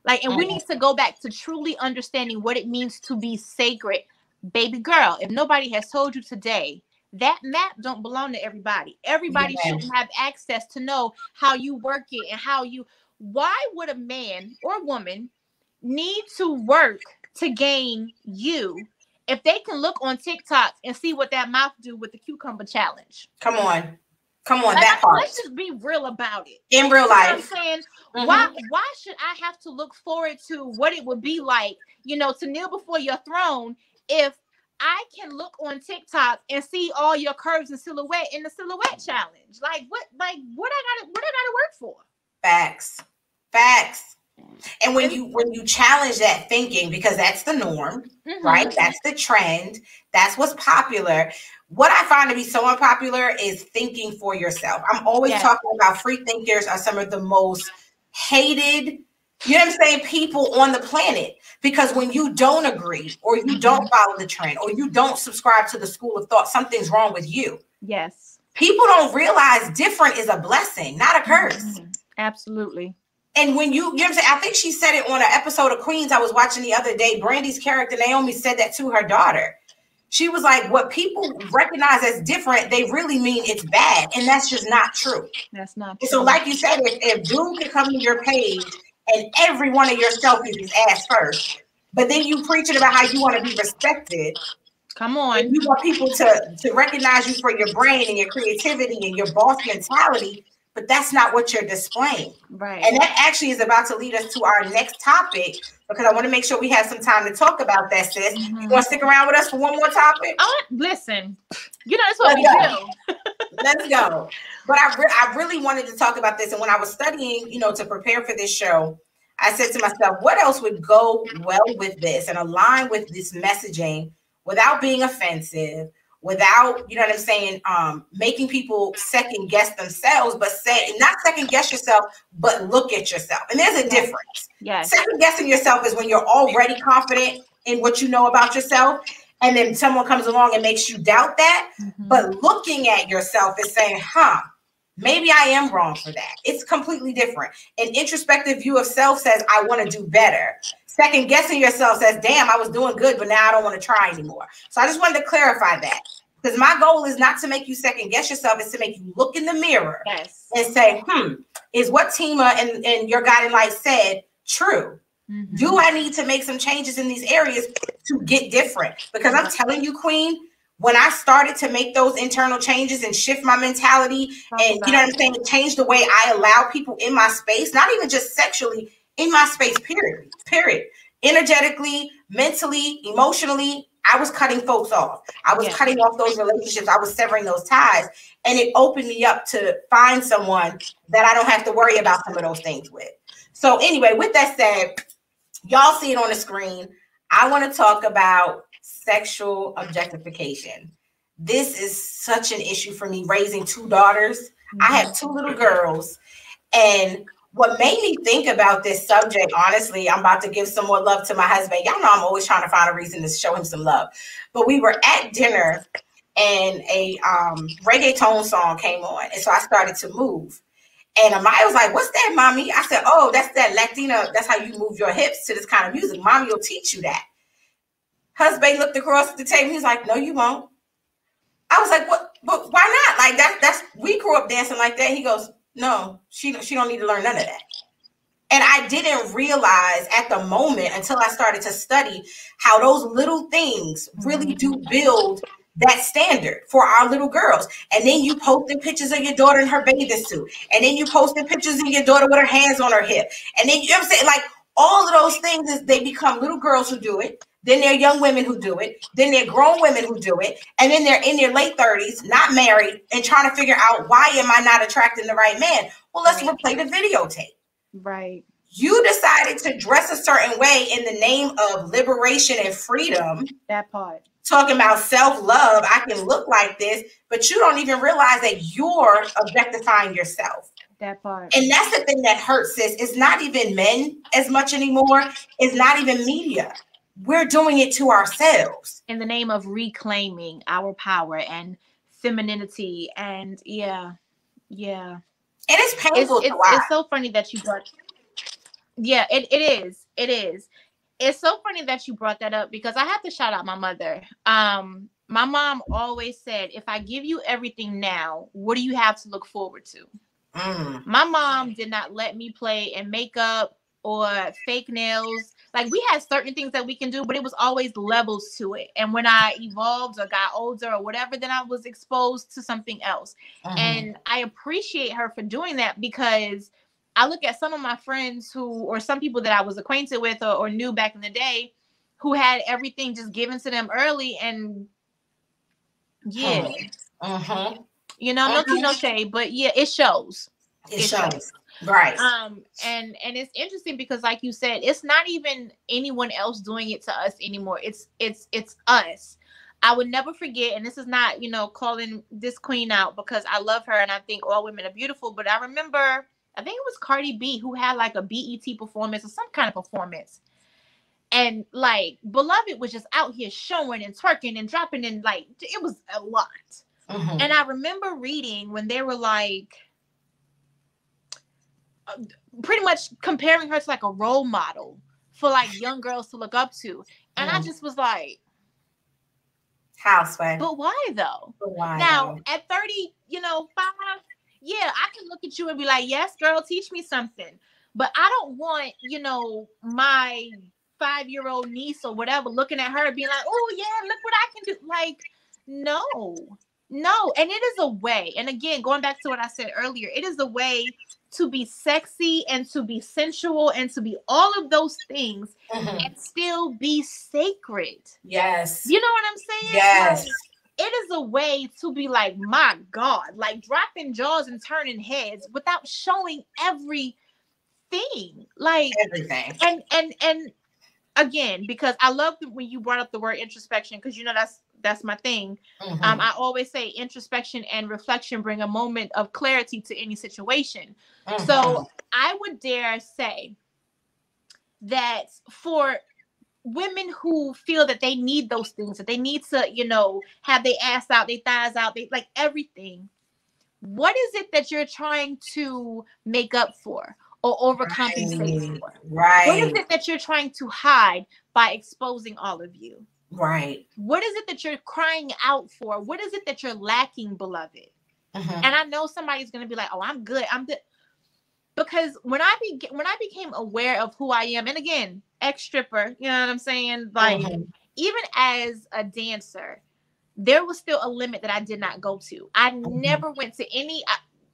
Like, and we need to go back to truly understanding what it means to be sacred, baby girl. If nobody has told you today, that map don't belong to everybody. Everybody shouldn't have access to know how you work it and how you. Why would a man or woman need to work to gain you if they can look on TikTok and see what that mouth do with the cucumber challenge? Come on. Come on, like, that part. Let's just be real about it. In real life. I'm saying, why should I have to look forward to what it would be like, you know, to kneel before your throne if I can look on TikTok and see all your curves and silhouette in the silhouette challenge? Like what I gotta work for? Facts. Facts. And when you challenge that thinking, because that's the norm, right? That's the trend. That's what's popular. What I find to be so unpopular is thinking for yourself. I'm always talking about free thinkers are some of the most hated, you know what I'm saying, people on the planet. Because when you don't agree or you don't follow the trend or you don't subscribe to the school of thought, something's wrong with you. Yes. People don't realize different is a blessing, not a curse. Absolutely. And when you, you know what I'm saying? I think she said it on an episode of Queens I was watching the other day. Brandy's character, Naomi, said that to her daughter. She was like, what people recognize as different, they really mean it's bad. And that's just not true. That's not true. So like you said, if dude could come to your page and every one of your selfies is ass first, but then you preaching about how you want to be respected. Come on. You want people to recognize you for your brain and your creativity and your boss mentality. But that's not what you're displaying. Right. And that actually is about to lead us to our next topic, because I want to make sure we have some time to talk about that, sis. You want to stick around with us for one more topic? Oh, listen, you know, that's what we do. Let's go. But I really wanted to talk about this. And when I was studying, you know, to prepare for this show, I said to myself, what else would go well with this and align with this messaging without being offensive? Without, you know what I'm saying, making people second guess themselves, but say, not second guess yourself, but look at yourself. And there's a difference. Yes. Second guessing yourself is when you're already confident in what you know about yourself, and then someone comes along and makes you doubt that. But looking at yourself is saying, huh, maybe I am wrong for that. It's completely different. An introspective view of self says, I want to do better. Second guessing yourself says, damn, I was doing good, but now I don't want to try anymore. So I just wanted to clarify that, because my goal is not to make you second guess yourself. It's to make you look in the mirror and say, is what Tima and your guiding light said true? Do I need to make some changes in these areas to get different? Because I'm telling you, Queen, when I started to make those internal changes and shift my mentality and, you know what I'm saying, change the way I allow people in my space, not even just sexually, in my space, period, energetically, mentally, emotionally, I was cutting folks off. I was cutting off those relationships. I was severing those ties. And it opened me up to find someone that I don't have to worry about some of those things with. So anyway, with that said, y'all see it on the screen. I want to talk about sexual objectification. This is such an issue for me, raising two daughters. I have two little girls, and what made me think about this subject, honestly, I'm about to give some more love to my husband. Y'all know I'm always trying to find a reason to show him some love. But we were at dinner and a reggaeton song came on. And so I started to move. And Amaya was like, what's that, mommy? I said, oh, that's that Latina. That's how you move your hips to this kind of music. Mommy will teach you that. Husband looked across the table. He's like, no, you won't. I was like, what? But why not? Like, that's we grew up dancing like that. He goes, no, she don't need to learn none of that. And I didn't realize at the moment until I started to study how those little things really do build that standard for our little girls. And then you posting pictures of your daughter in her bathing suit. And then you posting pictures of your daughter with her hands on her hip. And then, you know what I'm saying? Like, all of those things, is they become little girls who do it. Then they're young women who do it. Then they're grown women who do it. And then they're in their late 30s, not married, and trying to figure out, why am I not attracting the right man? Well, let's replay the videotape. Right. You decided to dress a certain way in the name of liberation and freedom. That part. Talking about self-love, I can look like this, but you don't even realize that you're objectifying yourself. That part. And that's the thing that hurts, sis. It's not even men as much anymore. It's not even media. We're doing it to ourselves in the name of reclaiming our power and femininity. And and it's painful. It's so funny that you brought. Yeah, it is. It's so funny that you brought that up, because I have to shout out my mother. My mom always said, if I give you everything now, what do you have to look forward to? My mom did not let me play in makeup or fake nails. like we had certain things that we can do, but it was always levels to it. And when I evolved or got older or whatever, then I was exposed to something else. Mm-hmm. And I appreciate her for doing that, because I look at some of my friends who, or some people that I was acquainted with or knew back in the day, who had everything just given to them early, and yeah. Uh-huh. You know, uh-huh. No shade, but yeah, it shows. It shows. Right. And it's interesting because, like you said, it's not even anyone else doing it to us anymore. It's us. I would never forget, and this is not, you know, calling this queen out, because I love her and I think all women are beautiful, but I remember, I think it was Cardi B who had like a BET performance or some kind of performance. And like Beloved was just out here showing and twerking and dropping, and like it was a lot. Mm-hmm. And I remember reading when they were like pretty much comparing her to like a role model for like young girls to look up to. And I just was like, houseway. But why though? But why? Now at 30, you know, 5, yeah, I can look at you and be like, yes, girl, teach me something. But I don't want, you know, my 5-year-old niece or whatever looking at her being like, oh yeah, look what I can do. Like, no. And it is a way. And again, going back to what I said earlier, it is a way to be sexy and to be sensual and to be all of those things and still be sacred. Yes. You know what I'm saying? Yes. Like, it is a way to be like, my God, like dropping jaws and turning heads without showing everything. Like everything. And again, because I love when you brought up the word introspection, because you know that's my thing. Mm-hmm. I always say introspection and reflection bring a moment of clarity to any situation. Mm-hmm. So I would dare say that for women who feel that they need those things, that they need to, you know, have their ass out, their thighs out, they like everything. What is it that you're trying to make up for or overcompensate for? Right. What is it that you're trying to hide by exposing all of you? Right. What is it that you're crying out for? What is it that you're lacking, beloved? Mm-hmm. And I know somebody's going to be like, oh, I'm good. I'm good. Because when I became aware of who I am, and again, ex-stripper, you know what I'm saying? Like, even as a dancer, there was still a limit that I did not go to. I never went to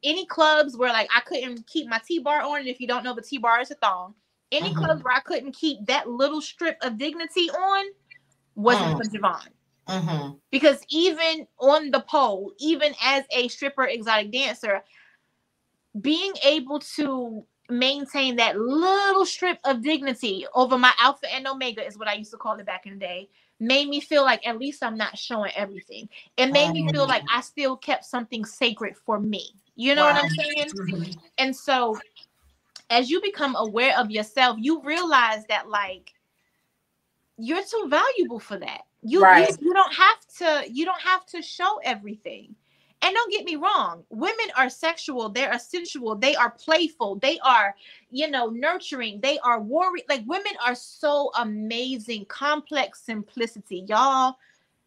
any clubs where like I couldn't keep my T-bar on. And if you don't know, the T-bar is a thong. Any clubs where I couldn't keep that little strip of dignity on wasn't for Javon. Because even on the pole, even as a stripper exotic dancer, being able to maintain that little strip of dignity over my alpha and omega is what I used to call it back in the day, made me feel like at least I'm not showing everything. It made me feel like I still kept something sacred for me. You know what I'm saying? Mm-hmm. And so as you become aware of yourself, you realize that like you're too valuable for that. You don't have to show everything. And don't get me wrong, women are sexual, they are sensual, they are playful, they are, you know, nurturing, they are warrior. Like, women are so amazing, complex simplicity. Y'all,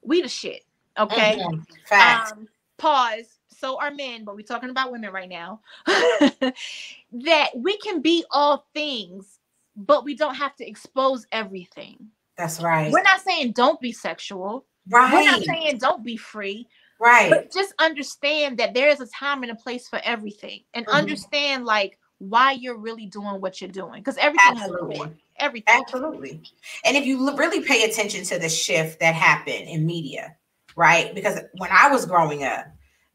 we the shit, okay? Mm-hmm. Facts. Pause. So are men, but we're talking about women right now. That we can be all things, but we don't have to expose everything. That's right. We're not saying don't be sexual. Right. We're not saying don't be free. Right. But just understand that there is a time and a place for everything, and understand like why you're really doing what you're doing, because everything has a point. Everything. Absolutely. And if you really pay attention to the shift that happened in media, right? Because when I was growing up,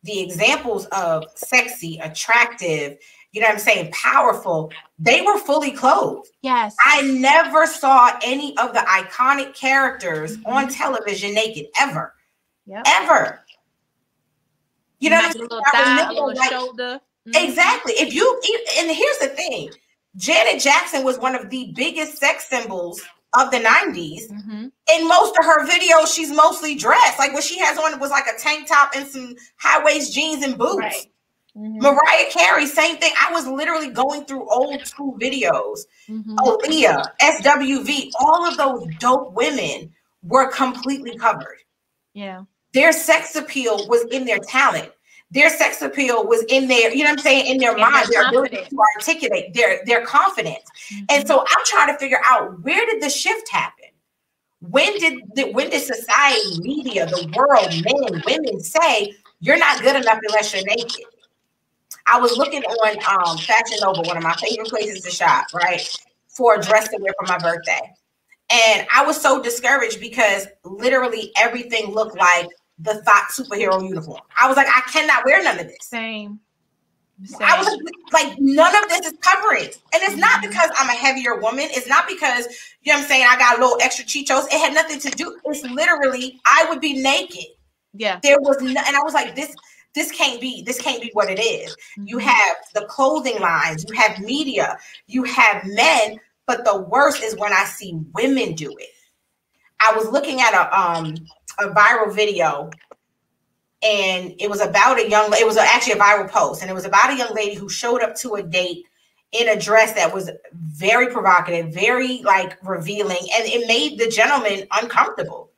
the examples of sexy, attractive, you know what I'm saying, powerful, they were fully clothed. Yes. I never saw any of the iconic characters on television naked ever. Yep. Ever. You know, shoulder. Exactly. If you, and here's the thing, Janet Jackson was one of the biggest sex symbols of the 90s. Mm-hmm. In most of her videos, she's mostly dressed. Like what she has on was like a tank top and some high-waist jeans and boots. Right. Mm-hmm. Mariah Carey, same thing. I was literally going through old school videos. Mm-hmm. Aaliyah, SWV, all of those dope women were completely covered. Yeah. Their sex appeal was in their talent. their sex appeal was in their, you know what I'm saying, in their mind, their ability to articulate their confidence. Mm-hmm. And so I'm trying to figure out, where did the shift happen? When did society, media, the world, men, women say, you're not good enough unless you're naked? I was looking on Fashion Nova, one of my favorite places to shop, right, for a dress to wear for my birthday. And I was so discouraged because literally everything looked like the thought superhero uniform. I was like, I cannot wear none of this. Same. I was like, none of this is covering. And it's not because I'm a heavier woman. It's not because, you know what I'm saying, I got a little extra chichos. It had nothing to do. It's literally, I would be naked. Yeah. There was no, and I was like, this can't be what it is. Mm-hmm. You have the clothing lines, you have media, you have men, but the worst is when I see women do it. I was looking at a viral video, and it was about a young lady. It was actually a viral post, and it was about a young lady who showed up to a date in a dress that was very provocative, very like revealing, and it made the gentleman uncomfortable.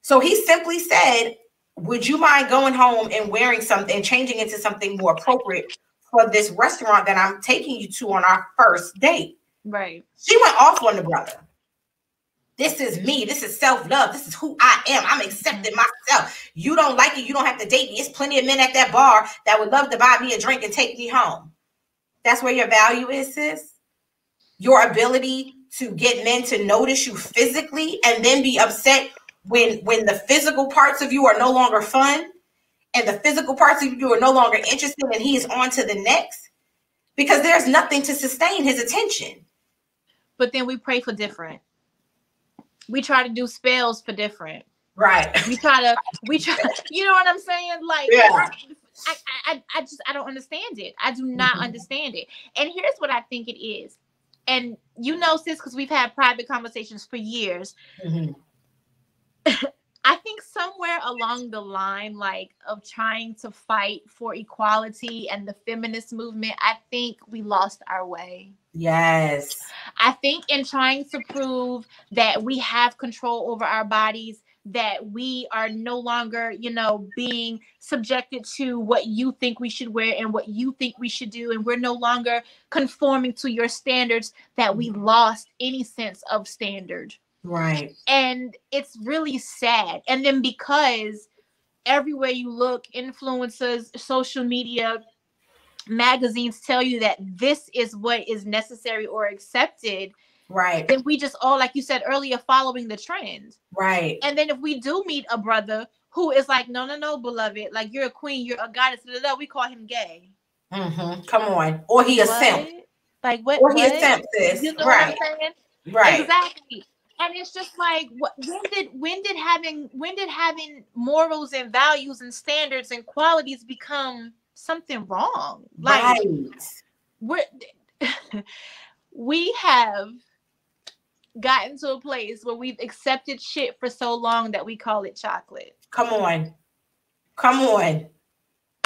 So he simply said, would you mind going home and wearing something, changing into something more appropriate for this restaurant that I'm taking you to on our first date? Right. She went off on the brother. This is me. This is self-love. This is who I am. I'm accepting myself. You don't like it. You don't have to date me. There's plenty of men at that bar that would love to buy me a drink and take me home. That's where your value is, sis. Your ability to get men to notice you physically and then be upset when the physical parts of you are no longer fun and the physical parts of you are no longer interesting and he is on to the next, because there's nothing to sustain his attention. But then we pray for different. We try to do spells for different. Right. We try, you know what I'm saying? Like, yeah. I don't understand it. I do not understand it. And here's what I think it is. And you know, sis, because we've had private conversations for years. Mm-hmm. I think somewhere along the line, like, of trying to fight for equality and the feminist movement, I think we lost our way. Yes. I think in trying to prove that we have control over our bodies, that we are no longer, you know, being subjected to what you think we should wear and what you think we should do, and we're no longer conforming to your standards, that we lost any sense of standard. Right. And it's really sad. And then because everywhere you look, influencers, social media, magazines tell you that this is what is necessary or accepted. Right. Then we just all, like you said earlier, following the trend. Right. And then if we do meet a brother who is like, no, no, no, beloved, like, you're a queen, you're a goddess, blah, blah, blah, we call him gay. Mm-hmm. Come on. Or he a simp. Like, what? Or he a simp, sis. You know right. What I'm saying? Right. Exactly. And it's just like, when did having morals and values and standards and qualities become something wrong? Like, we have gotten to a place where we've accepted shit for so long that we call it chocolate. Come on.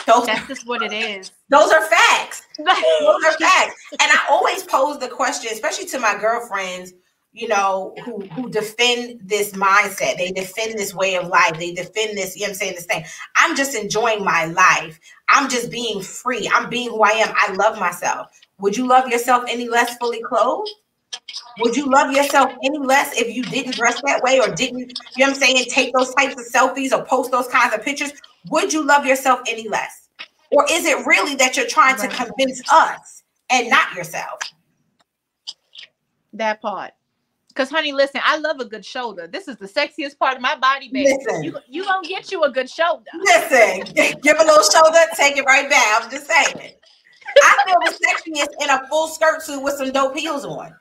That's just what it is. Those are facts. Those are facts. And I always pose the question, especially to my girlfriends, you know, who defend this mindset. They defend this way of life. They defend this, you know what I'm saying, this thing. I'm just enjoying my life. I'm just being free. I'm being who I am. I love myself. Would you love yourself any less fully clothed? Would you love yourself any less if you didn't dress that way or didn't, you know what I'm saying, take those types of selfies or post those kinds of pictures? Would you love yourself any less? Or is it really that you're trying to convince us and not yourself? That part. Because, honey, listen, I love a good shoulder. This is the sexiest part of my body, baby. Listen, you gonna get you a good shoulder. Listen, give a little shoulder, take it right back. I'm just saying. I feel the sexiest in a full skirt suit with some dope heels on.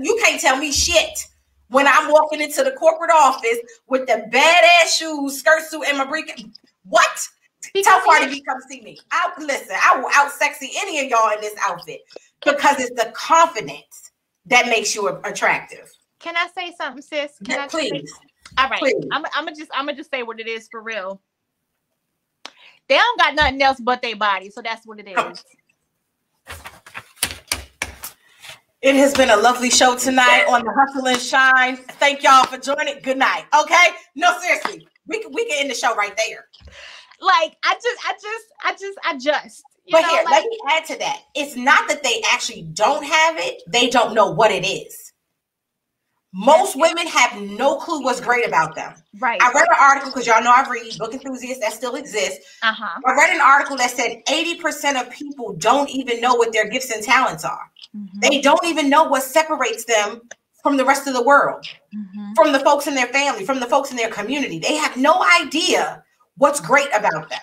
You can't tell me shit when I'm walking into the corporate office with the badass shoes, skirt suit, and my briefcase. What? Tell Cardi B come see me. I will out-sexy any of y'all in this outfit, because it's the confidence that makes you attractive. Can I say something, sis? Can I please? All right. Please. I'm gonna just say what it is for real. They don't got nothing else but their body, so that's what it is. It has been a lovely show tonight on the Hustle and Shine. Thank y'all for joining. Good night. Okay. No, seriously, we can end the show right there. Like I just. But here, let me add to that. It's not that they actually don't have it. They don't know what it is. Most women have no clue what's great about them. Right. I read an article, because y'all know I read Book Enthusiasts, that still exists. Uh-huh. I read an article that said 80% of people don't even know what their gifts and talents are. Mm-hmm. They don't even know what separates them from the rest of the world, mm-hmm. from the folks in their family, from the folks in their community. They have no idea what's great about them.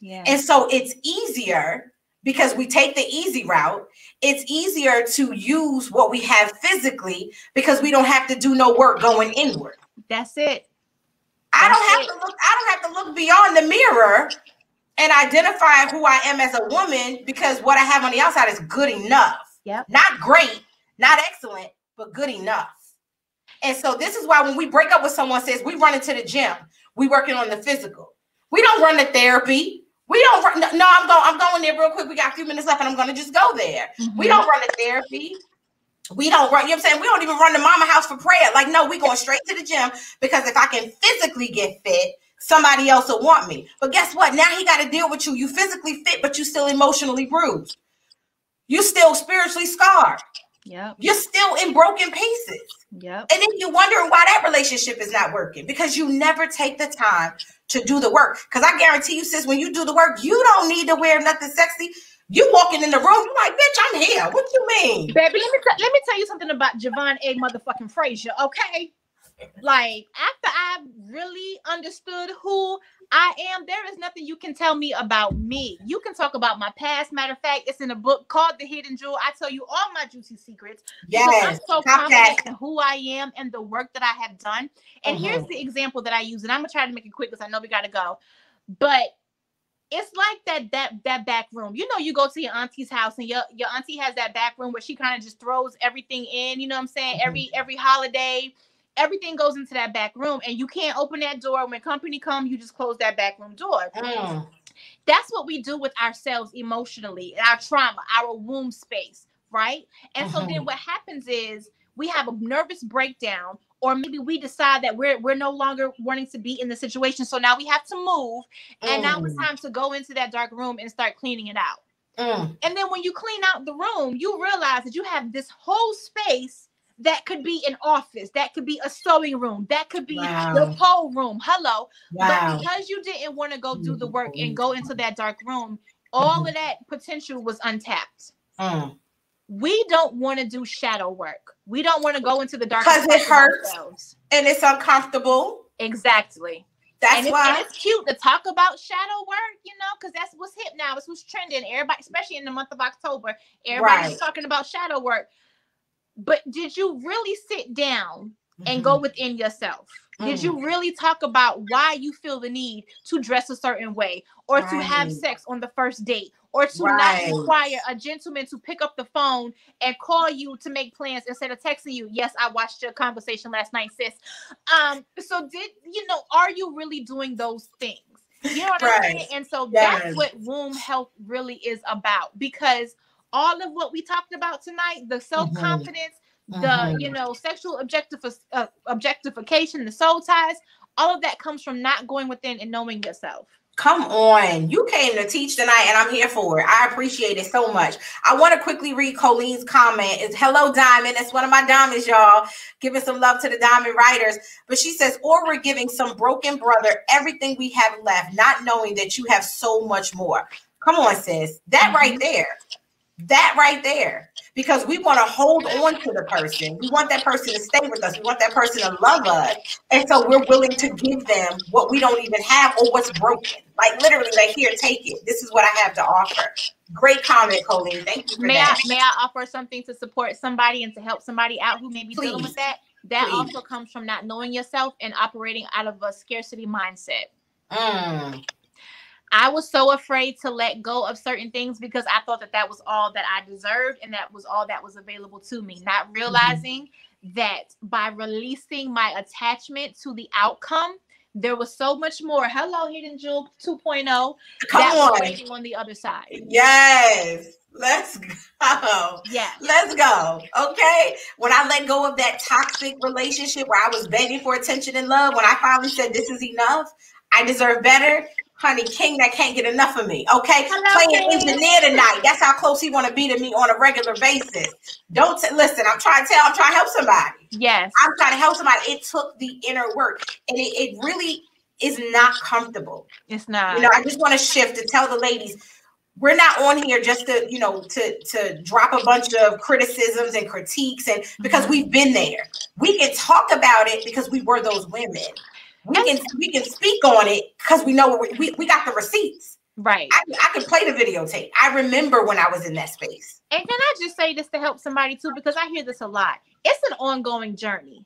Yeah. And so it's easier, because we take the easy route, it's easier to use what we have physically, because we don't have to do no work going inward. That's it. I don't have to look beyond the mirror and identify who I am as a woman, because what I have on the outside is good enough. Yep. Not great, not excellent, but good enough. And so this is why when we break up with someone, says we run into the gym, we working on the physical. We don't run to therapy. We don't run, no, I'm going there real quick. We got a few minutes left and I'm going to just go there. Mm-hmm. We don't run to therapy. We don't run, you know what I'm saying? We don't even run to mama house for prayer. Like, no, we going straight to the gym, because if I can physically get fit, somebody else will want me. But guess what? Now he got to deal with you. You physically fit, but you still emotionally bruised. You still spiritually scarred. Yep. You're still in broken pieces. Yep. And then you're wondering why that relationship is not working, because you never take the time to do the work. Because I guarantee you, sis, when you do the work, you don't need to wear nothing sexy. You walking in the room, you're like, bitch, I'm here. What you mean? Baby, let me tell you something about Javon A. motherfucking Frazier, okay? Like, after I really understood who I am, there is nothing you can tell me about me. You can talk about my past. Matter of fact, it's in a book called The Hidden Jewel. I tell you all my juicy secrets. Yes, I'm so confident in who I am and the work that I have done. And mm-hmm. here's the example that I use, and I'm gonna try to make it quick because I know we gotta go. But it's like that back room. You know, you go to your auntie's house and your auntie has that back room where she kind of just throws everything in. You know what I'm saying? Mm-hmm. Every holiday. Everything goes into that back room, and you can't open that door. When company come, you just close that back room door. Mm. That's what we do with ourselves emotionally, our trauma, our womb space, right? And mm-hmm. so then what happens is we have a nervous breakdown, or maybe we decide that we're no longer wanting to be in the situation. So now we have to move, and now it's time to go into that dark room and start cleaning it out. Mm. And then when you clean out the room, you realize that you have this whole space that could be an office, that could be a sewing room, that could be the whole room. Hello. Wow. But because you didn't want to go do the work and go into that dark room, all mm-hmm. of that potential was untapped. Mm. We don't want to do shadow work. We don't want to go into the dark because it hurts ourselves. And it's uncomfortable. Exactly. That's why it's cute to talk about shadow work, you know, because that's what's hip now. It's what's trending. Everybody, especially in the month of October, everybody's talking about shadow work. But did you really sit down and go within yourself? Did you really talk about why you feel the need to dress a certain way, or to have sex on the first date, or to not require a gentleman to pick up the phone and call you to make plans instead of texting you? Yes, I watched your conversation last night, sis. So did you know, are you really doing those things? You know what I'm saying? And so that's what womb health really is about, because all of what we talked about tonight, the self-confidence, the, you know, sexual objectification, the soul ties, all of that comes from not going within and knowing yourself. Come on. You came to teach tonight, and I'm here for it. I appreciate it so much. I want to quickly read Colleen's comment. It's, hello, Diamond. That's one of my diamonds, y'all. Giving some love to the Diamond Writers. But she says, or we're giving some broken brother everything we have left, not knowing that you have so much more. Come on, sis. That right there. That right there, because we want to hold on to the person. We want that person to stay with us. We want that person to love us. And so we're willing to give them what we don't even have or what's broken. Like literally, like, here, take it. This is what I have to offer. Great comment, Colleen. Thank you for that. May I offer something to support somebody and to help somebody out who may be dealing with that? That also comes from not knowing yourself and operating out of a scarcity mindset. Mm. I was so afraid to let go of certain things because I thought that that was all that I deserved and that was all that was available to me, not realizing that by releasing my attachment to the outcome, there was so much more. Hello, Hidden Jewel 2.0. Come on. Waiting on the other side. Yes. Let's go. Yeah. Let's go. Okay. When I let go of that toxic relationship where I was begging for attention and love, when I finally said, this is enough, I deserve better. Honey King that can't get enough of me, okay? Playing engineer tonight. That's how close he want to be to me on a regular basis. Don't listen. I'm trying to help somebody. Yes. I'm trying to help somebody. It took the inner work, and it really is not comfortable. It's not. You know, I just want to shift to tell the ladies, we're not on here just to, you know, to drop a bunch of criticisms and critiques, and because we've been there. We can talk about it because we were those women. We can speak on it because we know what we got the receipts. Right. I can play the videotape. I remember when I was in that space. And can I just say this to help somebody too, because I hear this a lot. It's an ongoing journey.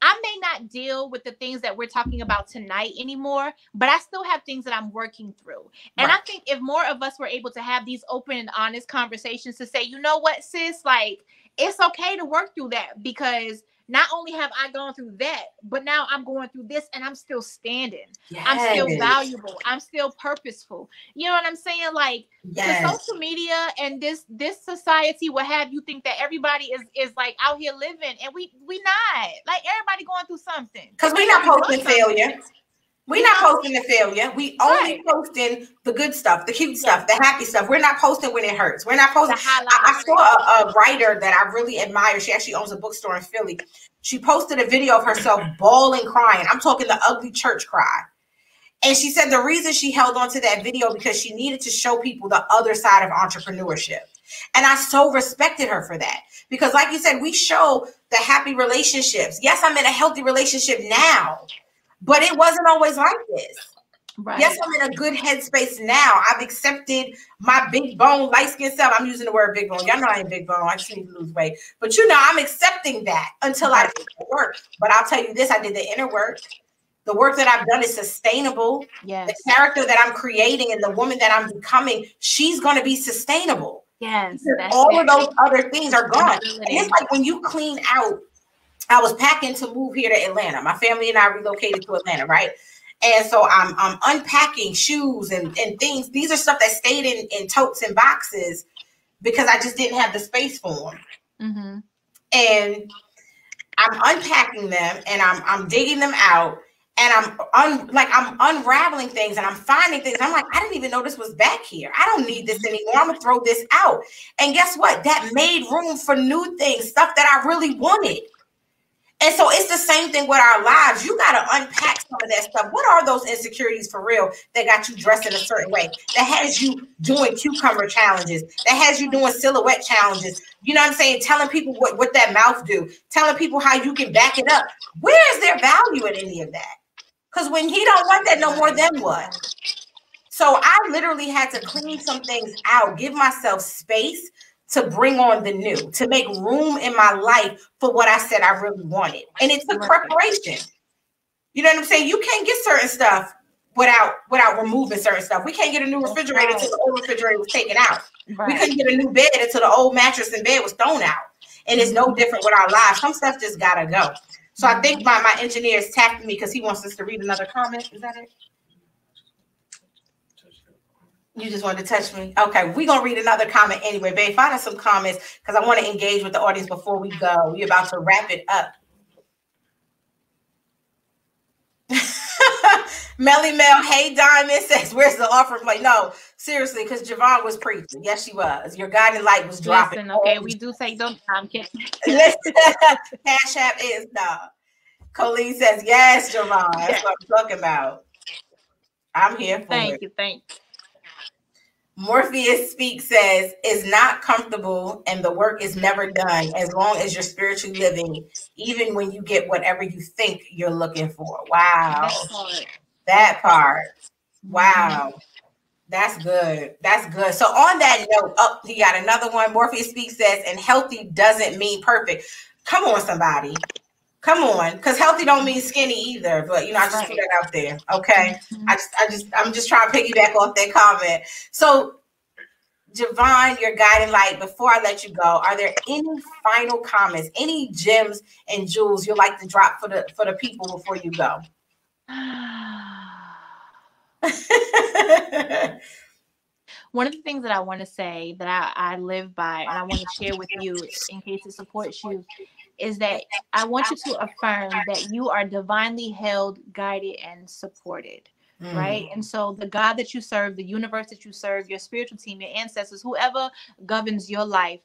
I may not deal with the things that we're talking about tonight anymore, but I still have things that I'm working through. And right. I think if more of us were able to have these open and honest conversations to say, you know what, sis, like, it's okay to work through that, because not only have I gone through that, but now I'm going through this and I'm still standing. Yes. I'm still valuable. I'm still purposeful. You know what I'm saying? Like, yes. The social media and this society will have you think that everybody is like out here living, and we not. Like, everybody going through something. Because we're not posting failure. We're not posting the failure. We only posting the good stuff, the cute stuff, the happy stuff. We're not posting when it hurts. We're not posting. I saw a writer that I really admire. She actually owns a bookstore in Philly. She posted a video of herself bawling, crying. I'm talking the ugly church cry. And she said the reason she held on to that video because she needed to show people the other side of entrepreneurship. And I so respected her for that. Because like you said, we show the happy relationships. Yes, I'm in a healthy relationship now. But it wasn't always like this. Right. Yes, I'm in a good headspace now. I've accepted my big bone, light skin self. I'm using the word big bone. Y'all know I ain't big bone. I just need to lose weight. But you know, I'm accepting that until I do the work. But I'll tell you this, I did the inner work. The work that I've done is sustainable. Yes. The character that I'm creating and the woman that I'm becoming, she's going to be sustainable. Yes. All of those other things are gone. And it's like when you clean out. I was packing to move here to Atlanta. My family and I relocated to Atlanta, right? And so I'm unpacking shoes and things. These are stuff that stayed in totes and boxes because I just didn't have the space for them. Mm-hmm. And I'm unpacking them and I'm digging them out and I'm unraveling things and I'm finding things. I'm like, I didn't even know this was back here. I don't need this anymore. I'm gonna throw this out. And guess what? That made room for new things, stuff that I really wanted. And so it's the same thing with our lives. You got to unpack some of that stuff. What are those insecurities for real that got you dressed in a certain way, that has you doing cucumber challenges, that has you doing silhouette challenges? You know what I'm saying? Telling people what that mouth do, telling people how you can back it up. Where is their value in any of that? Because when he don't want that no more, then what? So I literally had to clean some things out, give myself space to bring on the new, to make room in my life for what I said I really wanted. And it took preparation. You know what I'm saying? You can't get certain stuff without removing certain stuff. We can't get a new refrigerator until the old refrigerator was taken out. Right. We couldn't get a new bed until the old mattress and bed was thrown out. And it's no different with our lives. Some stuff just gotta go. So I think my engineer is tapping me because he wants us to read another comment. Is that it? You just wanted to touch me. Okay, we're going to read another comment anyway. Babe, find us some comments because I want to engage with the audience before we go. We're about to wrap it up. Melly Mel, hey, Diamond says, where's the offering plate? No, seriously, because Javon was preaching. Yes, she was. Your guiding light was dropping. Listen, okay, we do say don't. I'm kidding. Listen, Cash App is no. Colleen says, yes, Javon. That's what I'm talking about. I'm here for it. Thank you. Thank you. Morpheus Speak says, it's not comfortable and the work is never done as long as you're spiritually living, even when you get whatever you think you're looking for. Wow. That part. Wow. That's good. That's good. So on that note, he got another one. Morpheus Speak says, and healthy doesn't mean perfect. Come on, somebody. Come on, because healthy don't mean skinny either. But, you know, I just put that out there. Okay. I'm just trying to piggyback off that comment. So, Javon, your guiding light, before I let you go, are there any final comments, any gems and jewels you'd like to drop for the people before you go? One of the things that I want to say that I live by and I want to share with you in case it supports you is that I want you to affirm that you are divinely held, guided, and supported. right? And so the God that you serve, the universe that you serve, your spiritual team, your ancestors, whoever governs your life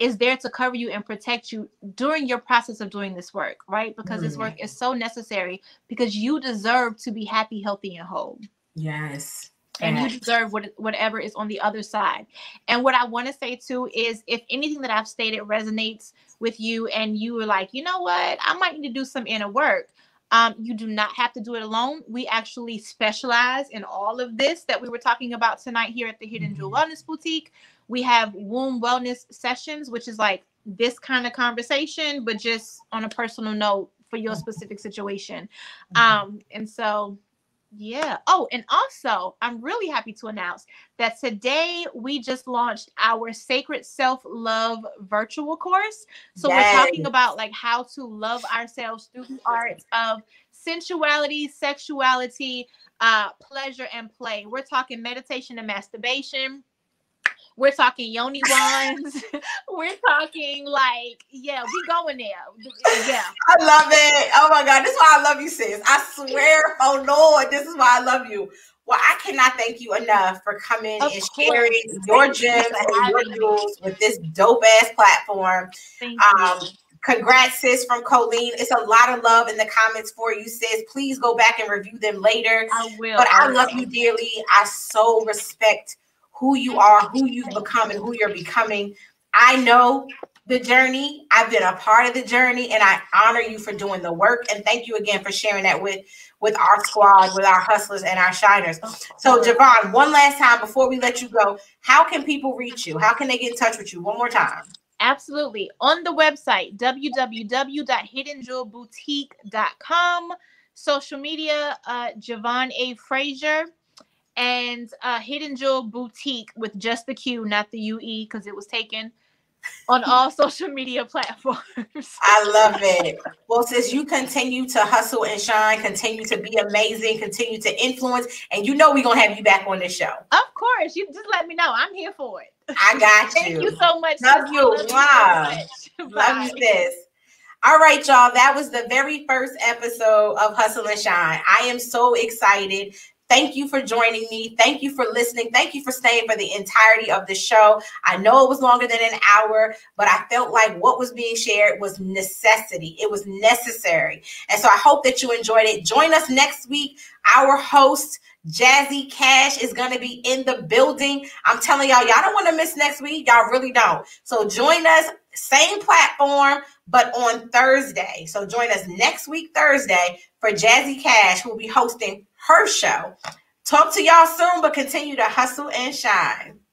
is there to cover you and protect you during your process of doing this work, right? Because this work is so necessary, because you deserve to be happy, healthy, and whole. Yes. And you deserve whatever is on the other side. And what I want to say too is, if anything that I've stated resonates with you and you were like, you know what, I might need to do some inner work, you do not have to do it alone. We actually specialize in all of this that we were talking about tonight here at the Hidden Jewel Wellness Boutique. We have womb wellness sessions, which is like this kind of conversation, but just on a personal note for your specific situation. And so... yeah. Oh, and also, I'm really happy to announce that today we just launched our Sacred Self-Love virtual course. So we're talking about like how to love ourselves through the art of sensuality, sexuality, pleasure, and play. We're talking meditation and masturbation. We're talking yoni wands. We're talking like, yeah, we going there. Yeah. I love it. Oh my God. This is why I love you, sis. I swear, oh Lord, this is why I love you. Well, I cannot thank you enough for coming and sharing your gems and your jewels with this dope ass platform. Thank you. Congrats, sis, from Colleen. It's a lot of love in the comments for you, sis. Please go back and review them later. I will. But I love you dearly. I so respect who you are, who you've become, and who you're becoming. I know the journey. I've been a part of the journey, and I honor you for doing the work. And thank you again for sharing that with our squad, with our hustlers and our shiners. So Javon, one last time before we let you go, how can people reach you? How can they get in touch with you? One more time. Absolutely. On the website, www.hiddenjewelboutique.com. Social media, Javon A. Frazier. And Hidden Jewel Boutique with just the Q, not the UE, because it was taken on all social media platforms. I love it. Well, sis, you continue to hustle and shine, continue to be amazing, continue to influence, and you know we're going to have you back on this show. Of course. You just let me know. I'm here for it. I got you. Thank you so much. Love you. Wow. So love you, sis. All right, y'all. That was the very first episode of Hustle and Shine. I am so excited. Thank you for joining me. Thank you for listening. Thank you for staying for the entirety of the show. I know it was longer than an hour, but I felt like what was being shared was necessity. It was necessary. And so I hope that you enjoyed it. Join us next week. Our host, Jazzy Cash, is going to be in the building. I'm telling y'all, y'all don't want to miss next week. Y'all really don't. So join us. Same platform, but on Thursday. So join us next week, Thursday, for Jazzy Cash, who will be hosting her show. Talk to y'all soon, but continue to hustle and shine.